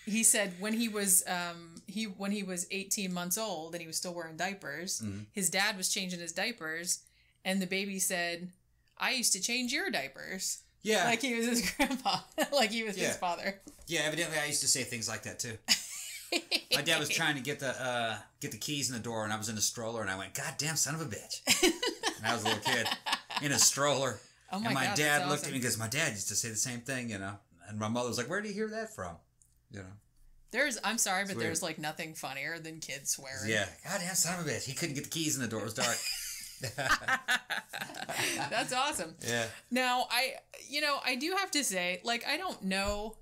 he said when he was um, he when he was eighteen months old and he was still wearing diapers, mm-hmm. his dad was changing his diapers, and the baby said, "I used to change your diapers." Yeah, like he was his grandpa, like he was yeah. his father. Yeah, evidently I used to say things like that too. My dad was trying to get the uh, get the keys in the door, and I was in a stroller, and I went, "God damn son of a bitch!" And I was a little kid in a stroller, oh my and my God, dad that's looked awesome. At me and goes, "My dad used to say the same thing, you know." And my mother was like, "Where do you hear that from?" You know, there's I'm sorry, but there's like nothing funnier than kids swearing. Yeah, God damn son of a bitch! He couldn't get the keys in the door. It was dark. That's awesome. Yeah. Now I, you know, I do have to say, like, I don't know,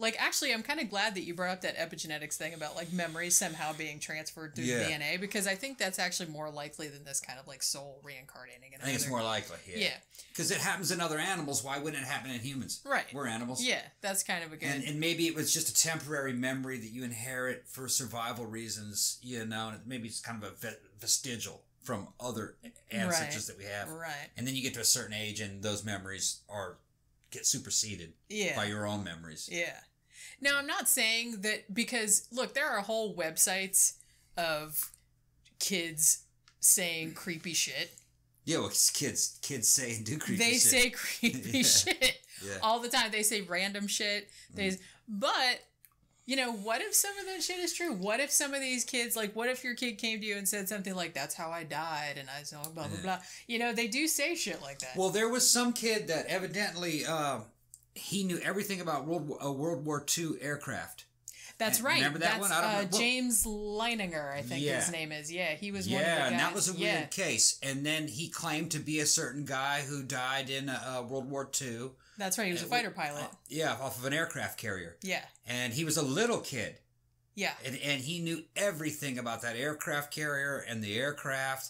like, actually, I'm kind of glad that you brought up that epigenetics thing about like memories somehow being transferred through yeah. D N A, because I think that's actually more likely than this kind of like soul reincarnating. In I think it's more likely. Yeah. Yeah. Because it happens in other animals, why wouldn't it happen in humans? Right. We're animals. Yeah, that's kind of a good... And, and maybe it was just a temporary memory that you inherit for survival reasons, you know, and maybe it's kind of a vestigial from other ancestors right. that we have. Right. And then you get to a certain age and those memories are get superseded yeah. by your own memories. Yeah. Now, I'm not saying that because, look, there are whole websites of kids saying creepy shit. Yeah, well, kids, kids say and do creepy they shit. They say creepy yeah. shit yeah. all the time. They say random shit. They, mm. But, you know, what if some of that shit is true? What if some of these kids, like, what if your kid came to you and said something like, "That's how I died," and I saw blah, blah, yeah. blah. You know, they do say shit like that. Well, there was some kid that evidently, um, he knew everything about World War, uh, World War Two aircraft. That's and right. Remember that That's, one? I don't uh, remember. James Leininger, I think yeah. his name is. Yeah, he was yeah, one of the guys. Yeah, and that was a weird yeah. case. And then he claimed to be a certain guy who died in uh, World War Two. That's right. He was and a fighter we, pilot. Uh, yeah, off of an aircraft carrier. Yeah. And he was a little kid. Yeah. And, and he knew everything about that aircraft carrier and the aircraft.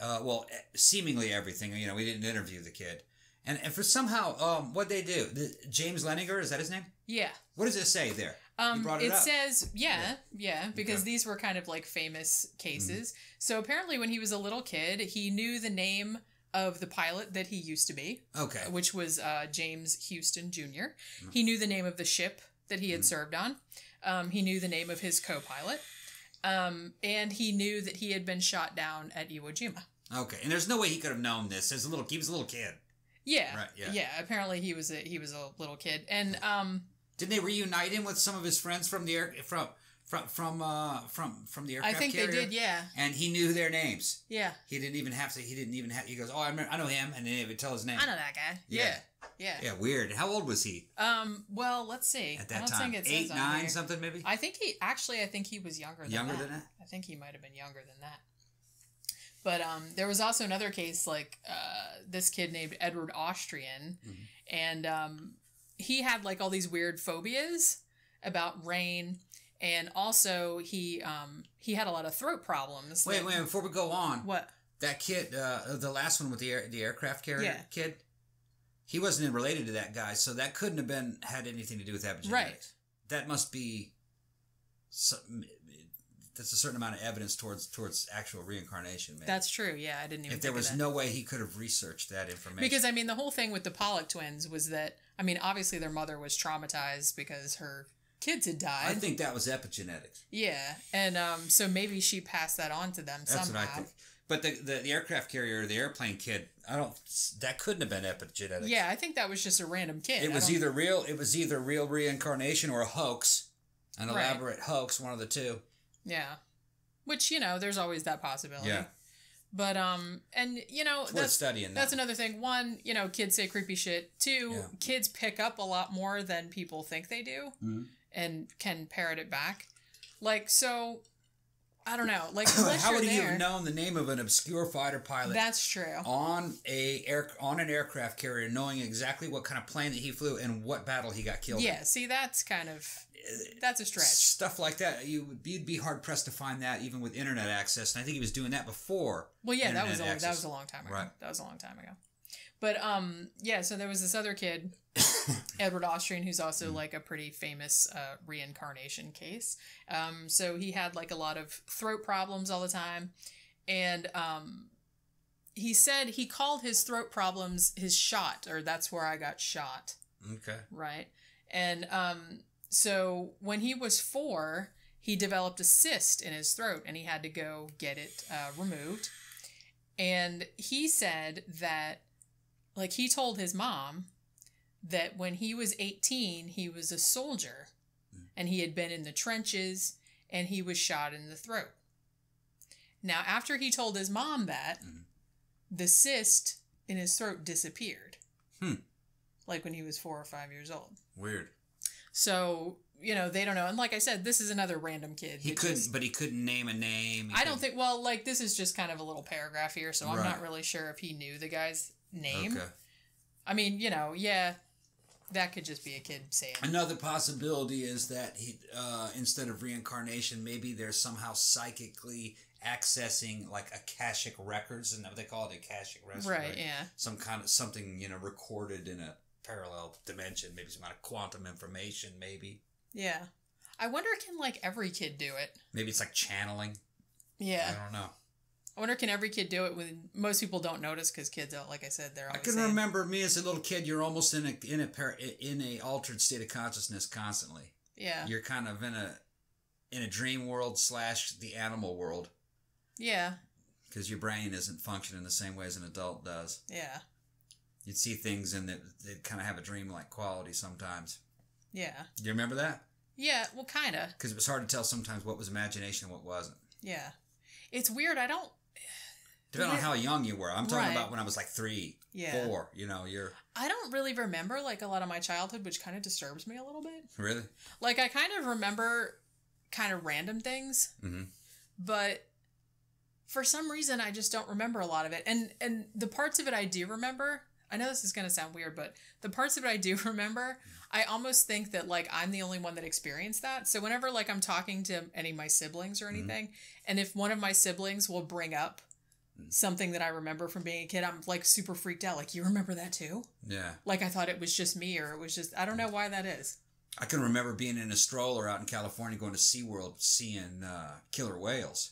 Uh, well, seemingly everything. You know, we didn't interview the kid. And, and for somehow, um, what they do, the, James Leininger, is that his name? Yeah. What does it say there? Um, you brought it, it up. says, yeah, yeah, yeah because okay. these were kind of like famous cases. Mm. So apparently when he was a little kid, he knew the name of the pilot that he used to be. Okay. Which was uh, James Houston Junior Mm. He knew the name of the ship that he had mm. served on. Um, he knew the name of his co-pilot. Um, and he knew that he had been shot down at Iwo Jima. Okay. And there's no way he could have known this. As a little, he was a little kid. Yeah, right, yeah, yeah. Apparently, he was a he was a little kid, and um. Didn't they reunite him with some of his friends from the air from from from uh, from from the aircraft carrier? I think carrier? they did. Yeah. And he knew their names. Yeah. He didn't even have to. He didn't even have. He goes, "Oh, I remember, I know him," and then he would tell his name. I know that guy. Yeah. Yeah. Yeah. Yeah, weird. How old was he? Um. Well, let's see. At that I don't time, think it eight, says nine, there. something maybe. I think he actually. I think he was younger. Than younger that. than that. I think he might have been younger than that. But um, there was also another case, like uh, this kid named Edward Austrian, mm-hmm. and um, he had like all these weird phobias about rain, and also he um, he had a lot of throat problems. Wait, that, wait, before we go on, what that kid, uh, the last one with the air, the aircraft carrier yeah. kid, he wasn't related to that guy, so that couldn't have been had anything to do with epigenetics. Right. That must be. Some, That's a certain amount of evidence towards towards actual reincarnation. Maybe. That's true. Yeah, I didn't even. If there was no way he could have researched that information, because I mean, the whole thing with the Pollock twins was that I mean, obviously their mother was traumatized because her kids had died. I think that was epigenetics. Yeah, and um, so maybe she passed that on to them That's somehow. What I think. But the, the the aircraft carrier, the airplane kid, I don't. That couldn't have been epigenetics. Yeah, I think that was just a random kid. It was either real. It was either real reincarnation or a hoax, an elaborate right. hoax. One of the two. Yeah. Which, you know, there's always that possibility. Yeah. But, um, and, you know, it's that's, worth studying that. That's another thing. One, you know, kids say creepy shit. Two, yeah. kids pick up a lot more than people think they do mm-hmm. and can parrot it back. Like, so, I don't know. Like, how would he have known the name of an obscure fighter pilot? That's true. On a air, on an aircraft carrier, knowing exactly what kind of plane that he flew and what battle he got killed. Yeah, in. See, that's kind of that's a stretch. Stuff like that, you you'd be hard pressed to find that even with internet access. And I think he was doing that before. Well, yeah, that was a, that was a long time ago. Right. That was a long time ago. But um, yeah. So there was this other kid, Edward Austrian, who's also mm-hmm. like a pretty famous uh, reincarnation case. Um, so he had like a lot of throat problems all the time, and um, he said he called his throat problems his shot, or that's where I got shot. Okay. Right. And um, so when he was four, he developed a cyst in his throat, and he had to go get it uh, removed. And he said that. Like, he told his mom that when he was eighteen, he was a soldier and he had been in the trenches and he was shot in the throat. Now, after he told his mom that, mm-hmm. the cyst in his throat disappeared. Hmm. Like when he was four or five years old. Weird. So, you know, they don't know. And like I said, this is another random kid. He couldn't, just, but he couldn't name a name. He I couldn't. don't think, well, like, this is just kind of a little paragraph here, so right. I'm not really sure if he knew the guy's name. Okay. I mean, you know, yeah, that could just be a kid saying. Another possibility is that he, uh, instead of reincarnation, maybe they're somehow psychically accessing like Akashic records, and they call it Akashic records, right, right? Yeah. Some kind of something, you know, recorded in a parallel dimension, maybe some kind of quantum information, maybe. Yeah, I wonder can like every kid do it? Maybe it's like channeling. Yeah. I don't know. I wonder, can every kid do it? When most people don't notice because kids, don't, like I said, they're. Always I can saying, remember me as a little kid. You're almost in a in a par, in a altered state of consciousness constantly. Yeah. You're kind of in a in a dream world slash the animal world. Yeah. Because your brain isn't functioning the same way as an adult does. Yeah. You'd see things and that they kind of have a dreamlike quality sometimes. Yeah. Do you remember that? Yeah. Well, kind of. Because it was hard to tell sometimes what was imagination and what wasn't. Yeah. It's weird. I don't. Depending on how young you were. I'm talking right. about when I was like three, yeah. four, you know, you're... I don't really remember like a lot of my childhood, which kind of disturbs me a little bit. Really? Like I kind of remember kind of random things, mm-hmm. but for some reason I just don't remember a lot of it. And and the parts of it I do remember, I know this is going to sound weird, but the parts of it I do remember, I almost think that, like, I'm the only one that experienced that. So whenever, like, I'm talking to any of my siblings or anything, mm-hmm. and if one of my siblings will bring up something that I remember from being a kid, I'm, like, super freaked out. Like, you remember that too? Yeah. Like, I thought it was just me, or it was just, I don't know why that is. I can remember being in a stroller out in California going to SeaWorld, seeing uh, killer whales.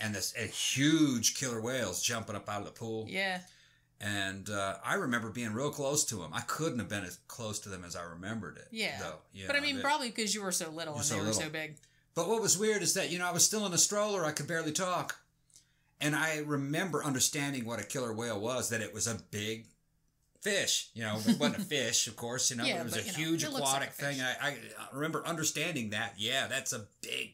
And this a huge killer whales jumping up out of the pool. Yeah. And uh, I remember being real close to them. I couldn't have been as close to them as I remembered it. Yeah. Though. Yeah, but I mean, I probably because you were so little and so they were little. so big. But what was weird is that, you know, I was still in a stroller. I could barely talk. And I remember understanding what a killer whale was, that it was a big fish. You know, it wasn't a fish, of course, you know, yeah, but it was but, a huge know, aquatic like a thing. I, I remember understanding that. Yeah, that's a big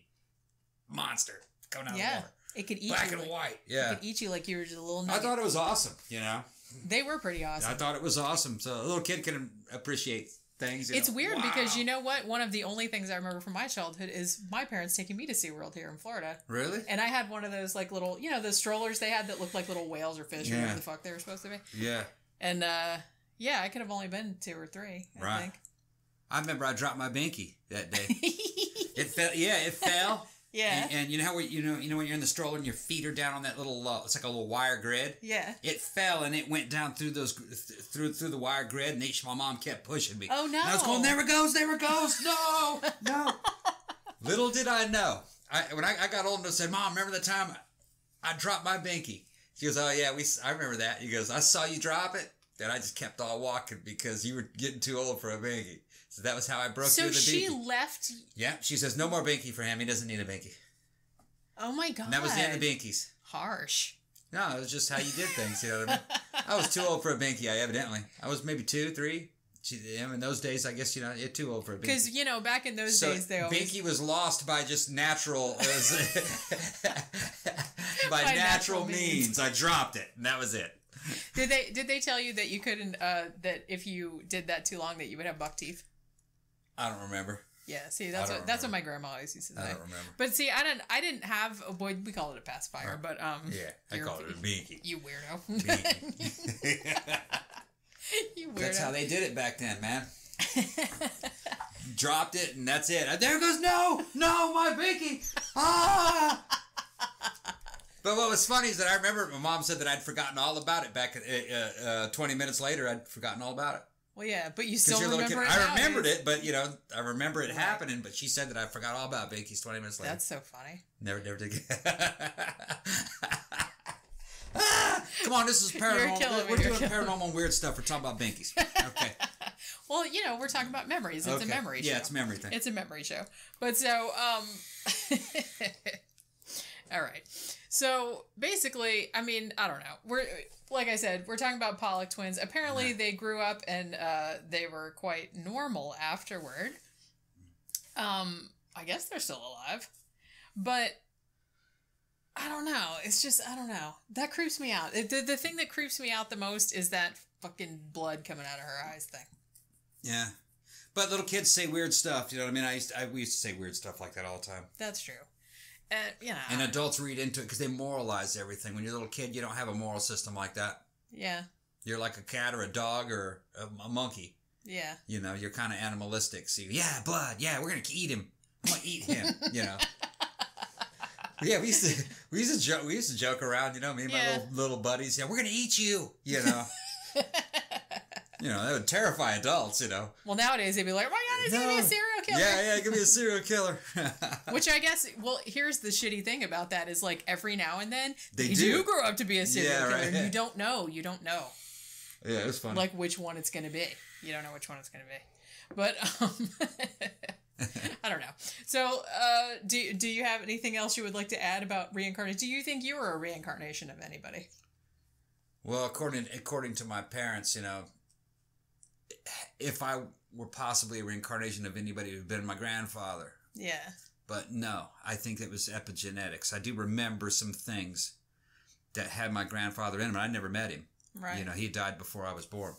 monster coming out yeah. of the water. It could eat Black you. Black and like, white. Yeah. It could eat you like you were just a little nugget. I thought it was awesome, you know. They were pretty awesome. I thought it was awesome. So a little kid can appreciate things. It's know. weird wow. because, you know what? One of the only things I remember from my childhood is my parents taking me to SeaWorld here in Florida. Really? And I had one of those, like, little, you know, those strollers they had that looked like little whales or fish yeah. or whatever the fuck they were supposed to be. Yeah. And, uh, yeah, I could have only been two or three, I right. think. I remember I dropped my binky that day. It fell. Yeah, it fell. Yeah, and, and you know how we, you know you know when you're in the stroller and your feet are down on that little uh, it's like a little wire grid. Yeah, it fell and it went down through those th through through the wire grid, and each my mom kept pushing me. Oh no! And I was going, there it goes, there it goes, no, no. Little did I know, I when I, I got older, I said, Mom, remember the time I, I dropped my binky? She goes, oh yeah, we I remember that. He goes, I saw you drop it, and I just kept on walking because you were getting too old for a binky. So that was how I broke so through the binky. So she left. Yeah, she says, no more binky for him. He doesn't need a binky. Oh, my God. And that was the end of binkies. Harsh. No, it was just how you did things. You know what I mean? I was too old for a binky, I evidently. I was maybe two, three. She, in those days, I guess, you know, you're too old for a binky. Because, you know, back in those so days, they always... binky was lost by just natural... by, by natural, natural means. means. I dropped it, and that was it. Did they Did they tell you that you couldn't, uh, that if you did that too long, that you would have buck teeth? I don't remember. Yeah, see, that's what remember. that's what my grandma always used to say. I don't remember. But see, I didn't I didn't have a boy. We call it a pacifier, right. but um. Yeah, I call it a binky. You weirdo. Binky. You weirdo. That's how they did it back then, man. Dropped it, and that's it. There goes no, no, my binky. Ah. But what was funny is that I remember my mom said that I'd forgotten all about it back uh, uh, twenty minutes later. I'd forgotten all about it. Well, yeah, but you still remember it. I remembered it, but, you know, I remember it happening, but she said that I forgot all about binkies twenty minutes later. That's so funny. Never, never did. Ah, come on, this is paranormal. We're doing paranormal and weird stuff. We're talking about binkies. Okay. Well, you know, we're talking about memories. It's okay. a memory yeah, show. Yeah, it's a memory thing. It's a memory show. But so, um... all right. So basically, I mean, I don't know. We're like I said, we're talking about Pollock twins. Apparently, yeah. they grew up and uh, they were quite normal afterward. Um, I guess they're still alive, but I don't know. It's just I don't know. That creeps me out. The the thing that creeps me out the most is that fucking blood coming out of her eyes thing. Yeah, but little kids say weird stuff. You know what I mean? I used to, I we used to say weird stuff like that all the time. That's true. Uh, you know, and adults read into it because they moralize everything. When you're a little kid, you don't have a moral system like that. Yeah. You're like a cat or a dog or a, a monkey. Yeah. You know, you're kind of animalistic. So, you, yeah, blood. Yeah, we're going to eat him. I'm going to eat him, you know. Yeah, we used to we used to, joke, we used to joke around, you know, me and yeah. my little, little buddies. Yeah, we're going to eat you, you know. You know, that would terrify adults, you know. Well, nowadays they'd be like, oh my God, it's no. going to be a serial killer. Yeah, yeah, it could be a serial killer. Which I guess, well, here's the shitty thing about that is like every now and then, they, they do. do grow up to be a serial yeah, killer. Right, yeah. You don't know. You don't know. Yeah, it was funny. Like which one it's going to be. You don't know which one it's going to be. But, um, I don't know. So, uh, do, do you have anything else you would like to add about reincarnation? Do you think you were a reincarnation of anybody? Well, according according to my parents, you know, if I were possibly a reincarnation of anybody, it would have been my grandfather. Yeah. But no, I think it was epigenetics. I do remember some things that had my grandfather in him, and I never met him. Right. You know, he died before I was born.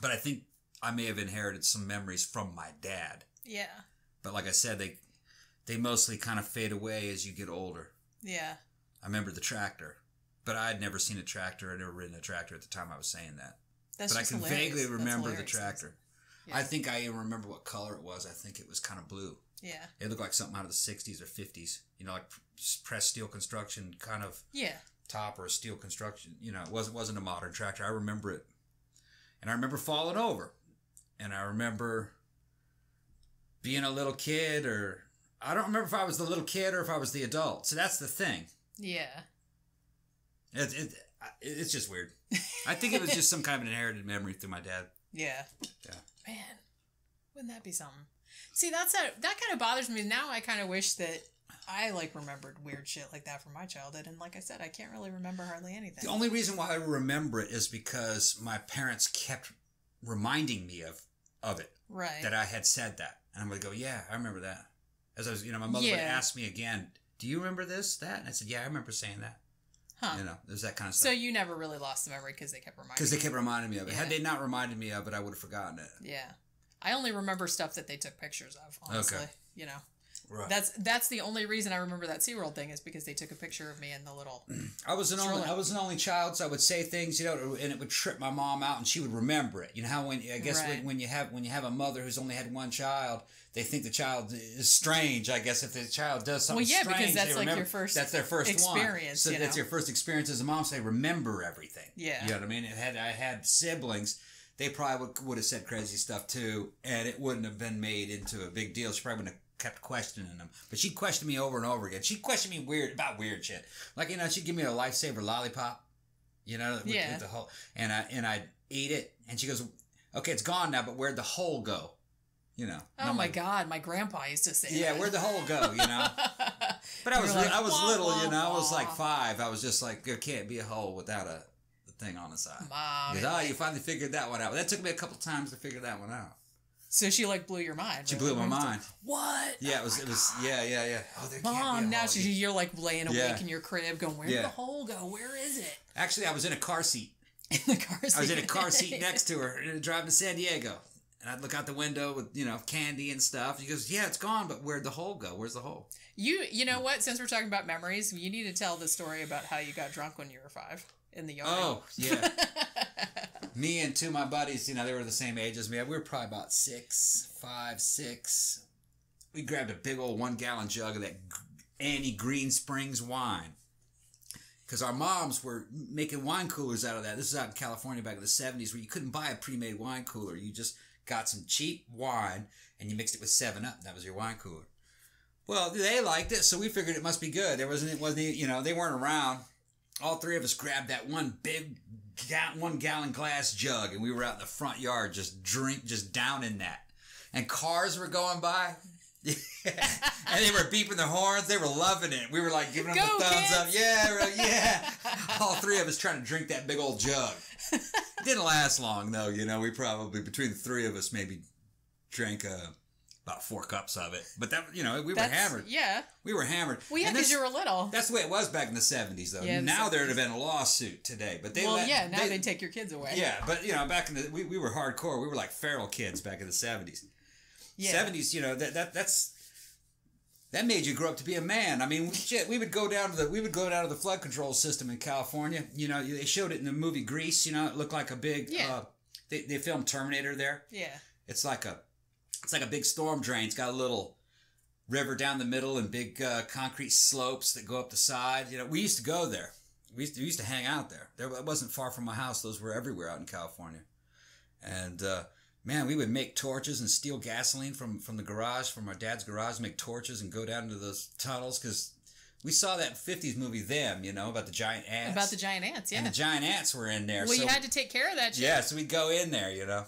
But I think I may have inherited some memories from my dad. Yeah. But like I said, they they mostly kind of fade away as you get older. Yeah. I remember the tractor, but I had never seen a tractor. I'd never ridden a tractor at the time I was saying that. That's but just I can hilarious. vaguely remember the tractor. Yeah. I think I even remember what color it was. I think it was kind of blue. Yeah. It looked like something out of the sixties or fifties. You know, like pressed steel construction kind of yeah. top or steel construction. You know, it wasn't, wasn't a modern tractor. I remember it. And I remember falling over. And I remember being a little kid, or I don't remember if I was the little kid or if I was the adult. So that's the thing. Yeah. It, it, it's just weird. I think it was just some kind of an inherited memory through my dad. Yeah. Yeah. Man, wouldn't that be something? See, that's a, that kind of bothers me. Now I kind of wish that I, like, remembered weird shit like that from my childhood. And like I said, I can't really remember hardly anything. The only reason why I remember it is because my parents kept reminding me of of it. Right. That I had said that. And I'm going to go, yeah, I remember that. As I was, you know, my mother yeah. would ask me again, do you remember this, that? And I said, yeah, I remember saying that. Huh. You know, there's that kind of stuff. So you never really lost the memory because they kept reminding you. Because they kept reminding me of it. Yeah. Had they not reminded me of it, I would have forgotten it. Yeah. I only remember stuff that they took pictures of, honestly. Okay. You know. Right. That's that's the only reason I remember that SeaWorld thing is because they took a picture of me in the little I was an only I was an only child, so I would say things, you know, and it would trip my mom out and she would remember it. You know how when I guess right. when, when you have when you have a mother who's only had one child, they think the child is strange, I guess if the child does something strange. Well, yeah, strange, because that's like remember, your first that's their first experience. One. So you that's know? your first experience as a mom, so they remember everything. Yeah. You know what I mean? It had I had siblings they probably would, would have said crazy stuff too, and it wouldn't have been made into a big deal. She probably wouldn't have kept questioning them. But she questioned me over and over again. She questioned me weird about weird shit. Like, you know, she'd give me a Lifesaver lollipop, you know, with, yeah. with the hole. And I and I'd eat it. And she goes, okay, it's gone now, but where'd the hole go? You know. Oh my like, God, my grandpa used to say yeah, that. where'd the hole go, you know? But I was like, I was wah, little, wah, you know, wah. I was like five. I was just like, there can't be a hole without a thing on the side. Mom. Goes, oh, you finally figured that one out. Well, that took me a couple times to figure that one out. So she like blew your mind. Right? She blew my mind. What? Yeah, it was. Oh it was. God. Yeah, yeah, yeah. Oh, there Mom, can't be a now she's, you're like laying awake yeah. in your crib, going, "Where did yeah. the hole go? Where is it?" Actually, I was in a car seat. In the car seat. I was in a car seat next to her, driving to San Diego, and I'd look out the window with you know candy and stuff. And she goes, "Yeah, it's gone, but where'd the hole go? Where's the hole?" You, you know what? Since we're talking about memories, you need to tell the story about how you got drunk when you were five in the yard. Oh yeah. Me and two of my buddies, you know, they were the same age as me. We were probably about six, five, six. We grabbed a big old one-gallon jug of that Annie Green Springs wine. Because our moms were making wine coolers out of that. This is out in California back in the seventies where you couldn't buy a pre-made wine cooler. You just got some cheap wine and you mixed it with seven up. And that was your wine cooler. Well, they liked it, so we figured it must be good. There wasn't, it wasn't, you know, they weren't around. All three of us grabbed that one big, that one gallon glass jug, and we were out in the front yard just drink, just downing that. And cars were going by, and they were beeping their horns. They were loving it. We were like giving them Go, the thumbs kids. up. Yeah, like, yeah. All three of us trying to drink that big old jug. It didn't last long though. You know, we probably between the three of us maybe drank a. Uh, About four cups of it. But that, you know, we that's, were hammered. Yeah. We were hammered. Well, yeah, because you were little. That's the way it was back in the seventies, though. Yeah, now the there would have been a lawsuit today. But they Well, let, yeah, now they, they'd take your kids away. Yeah, but, you know, back in the, we, we were hardcore. We were like feral kids back in the seventies. Yeah. seventies, you know, that, that that's, that made you grow up to be a man. I mean, shit, we would go down to the, we would go down to the flood control system in California. You know, they showed it in the movie Grease, you know, it looked like a big, yeah. uh, they, they filmed Terminator there. Yeah. It's like a, It's like a big storm drain. It's got a little river down the middle and big uh, concrete slopes that go up the side. You know, we used to go there. We used to, we used to hang out there. There it wasn't far from my house. Those were everywhere out in California. And uh, man, we would make torches and steal gasoline from from the garage, from our dad's garage, make torches and go down into those tunnels because we saw that fifties movie Them, you know, about the giant ants. About the giant ants, yeah. And the giant ants were in there. Well, so you had to take care of that shit. Yeah, so we'd go in there, you know,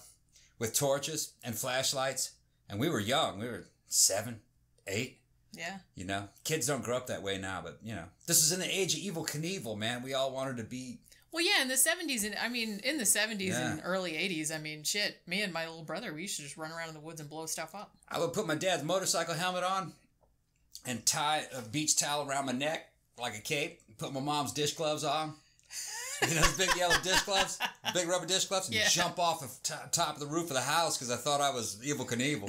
with torches and flashlights. And we were young. We were seven, eight. Yeah. You know, kids don't grow up that way now, but, you know, this was in the age of Evel Knievel, man. We all wanted to be. Well, yeah, in the seventies, and I mean, in the seventies yeah. and early eighties, I mean, shit, me and my little brother, we used to just run around in the woods and blow stuff up. I would put my dad's motorcycle helmet on and tie a beach towel around my neck like a cape, put my mom's dish gloves on. You know, those big yellow dish gloves, big rubber dish gloves, and yeah. jump off the t top of the roof of the house because I thought I was Evel Knievel.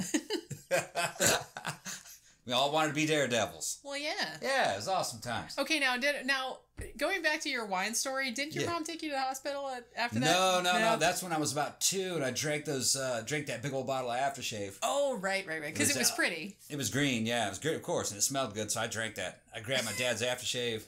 We all wanted to be daredevils. Well, yeah. Yeah, it was awesome times. Okay, now did now going back to your wine story, didn't your yeah. mom take you to the hospital after that? No, no, no, no. That's when I was about two, and I drank those, uh, drank that big old bottle of aftershave. Oh, right, right, right. Because it was, it was uh, pretty. It was green, yeah, it was green, of course, and it smelled good, so I drank that. I grabbed my dad's aftershave.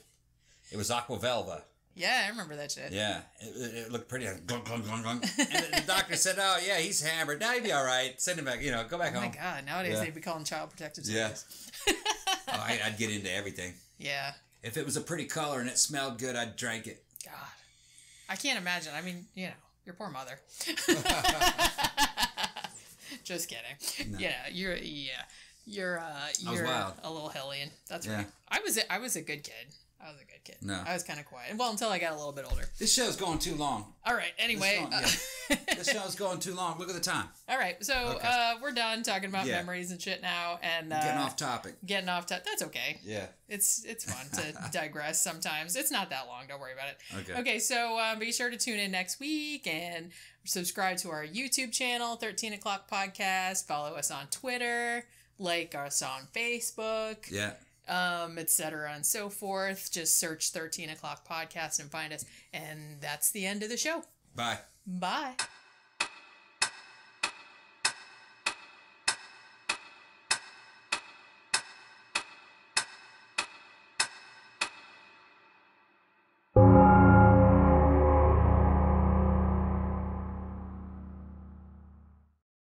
It was aqua velva. Yeah, I remember that shit. Yeah, it, it looked pretty. Like, glunk, glunk, glunk, glunk. And the doctor said, "Oh yeah, he's hammered. Now he'd be all right. Send him back. You know, go back oh home." Oh my god, nowadays yeah. they'd be calling child protective services. Yeah. oh, I, I'd get into everything. Yeah. If it was a pretty color and it smelled good, I'd drink it. God, I can't imagine. I mean, you know, your poor mother. Just kidding. No. Yeah, you're. Yeah, you're. Uh, you're a, a little hellion. That's yeah. right. I was. I was a good kid. I was a good kid. No. I was kind of quiet. Well, until I got a little bit older. This show's going too long. All right. Anyway. This, going, yeah. this show's going too long. Look at the time. All right. So okay. uh, we're done talking about yeah. memories and shit now. And uh, getting off topic. Getting off topic. That's okay. Yeah. It's it's fun to digress sometimes. It's not that long. Don't worry about it. Okay. Okay. So um, be sure to tune in next week and subscribe to our YouTube channel, thirteen O'Clock Podcast. Follow us on Twitter. Like us on Facebook. Yeah. Um, et cetera, and so forth. Just search thirteen O'Clock Podcast and find us. And that's the end of the show. Bye. Bye.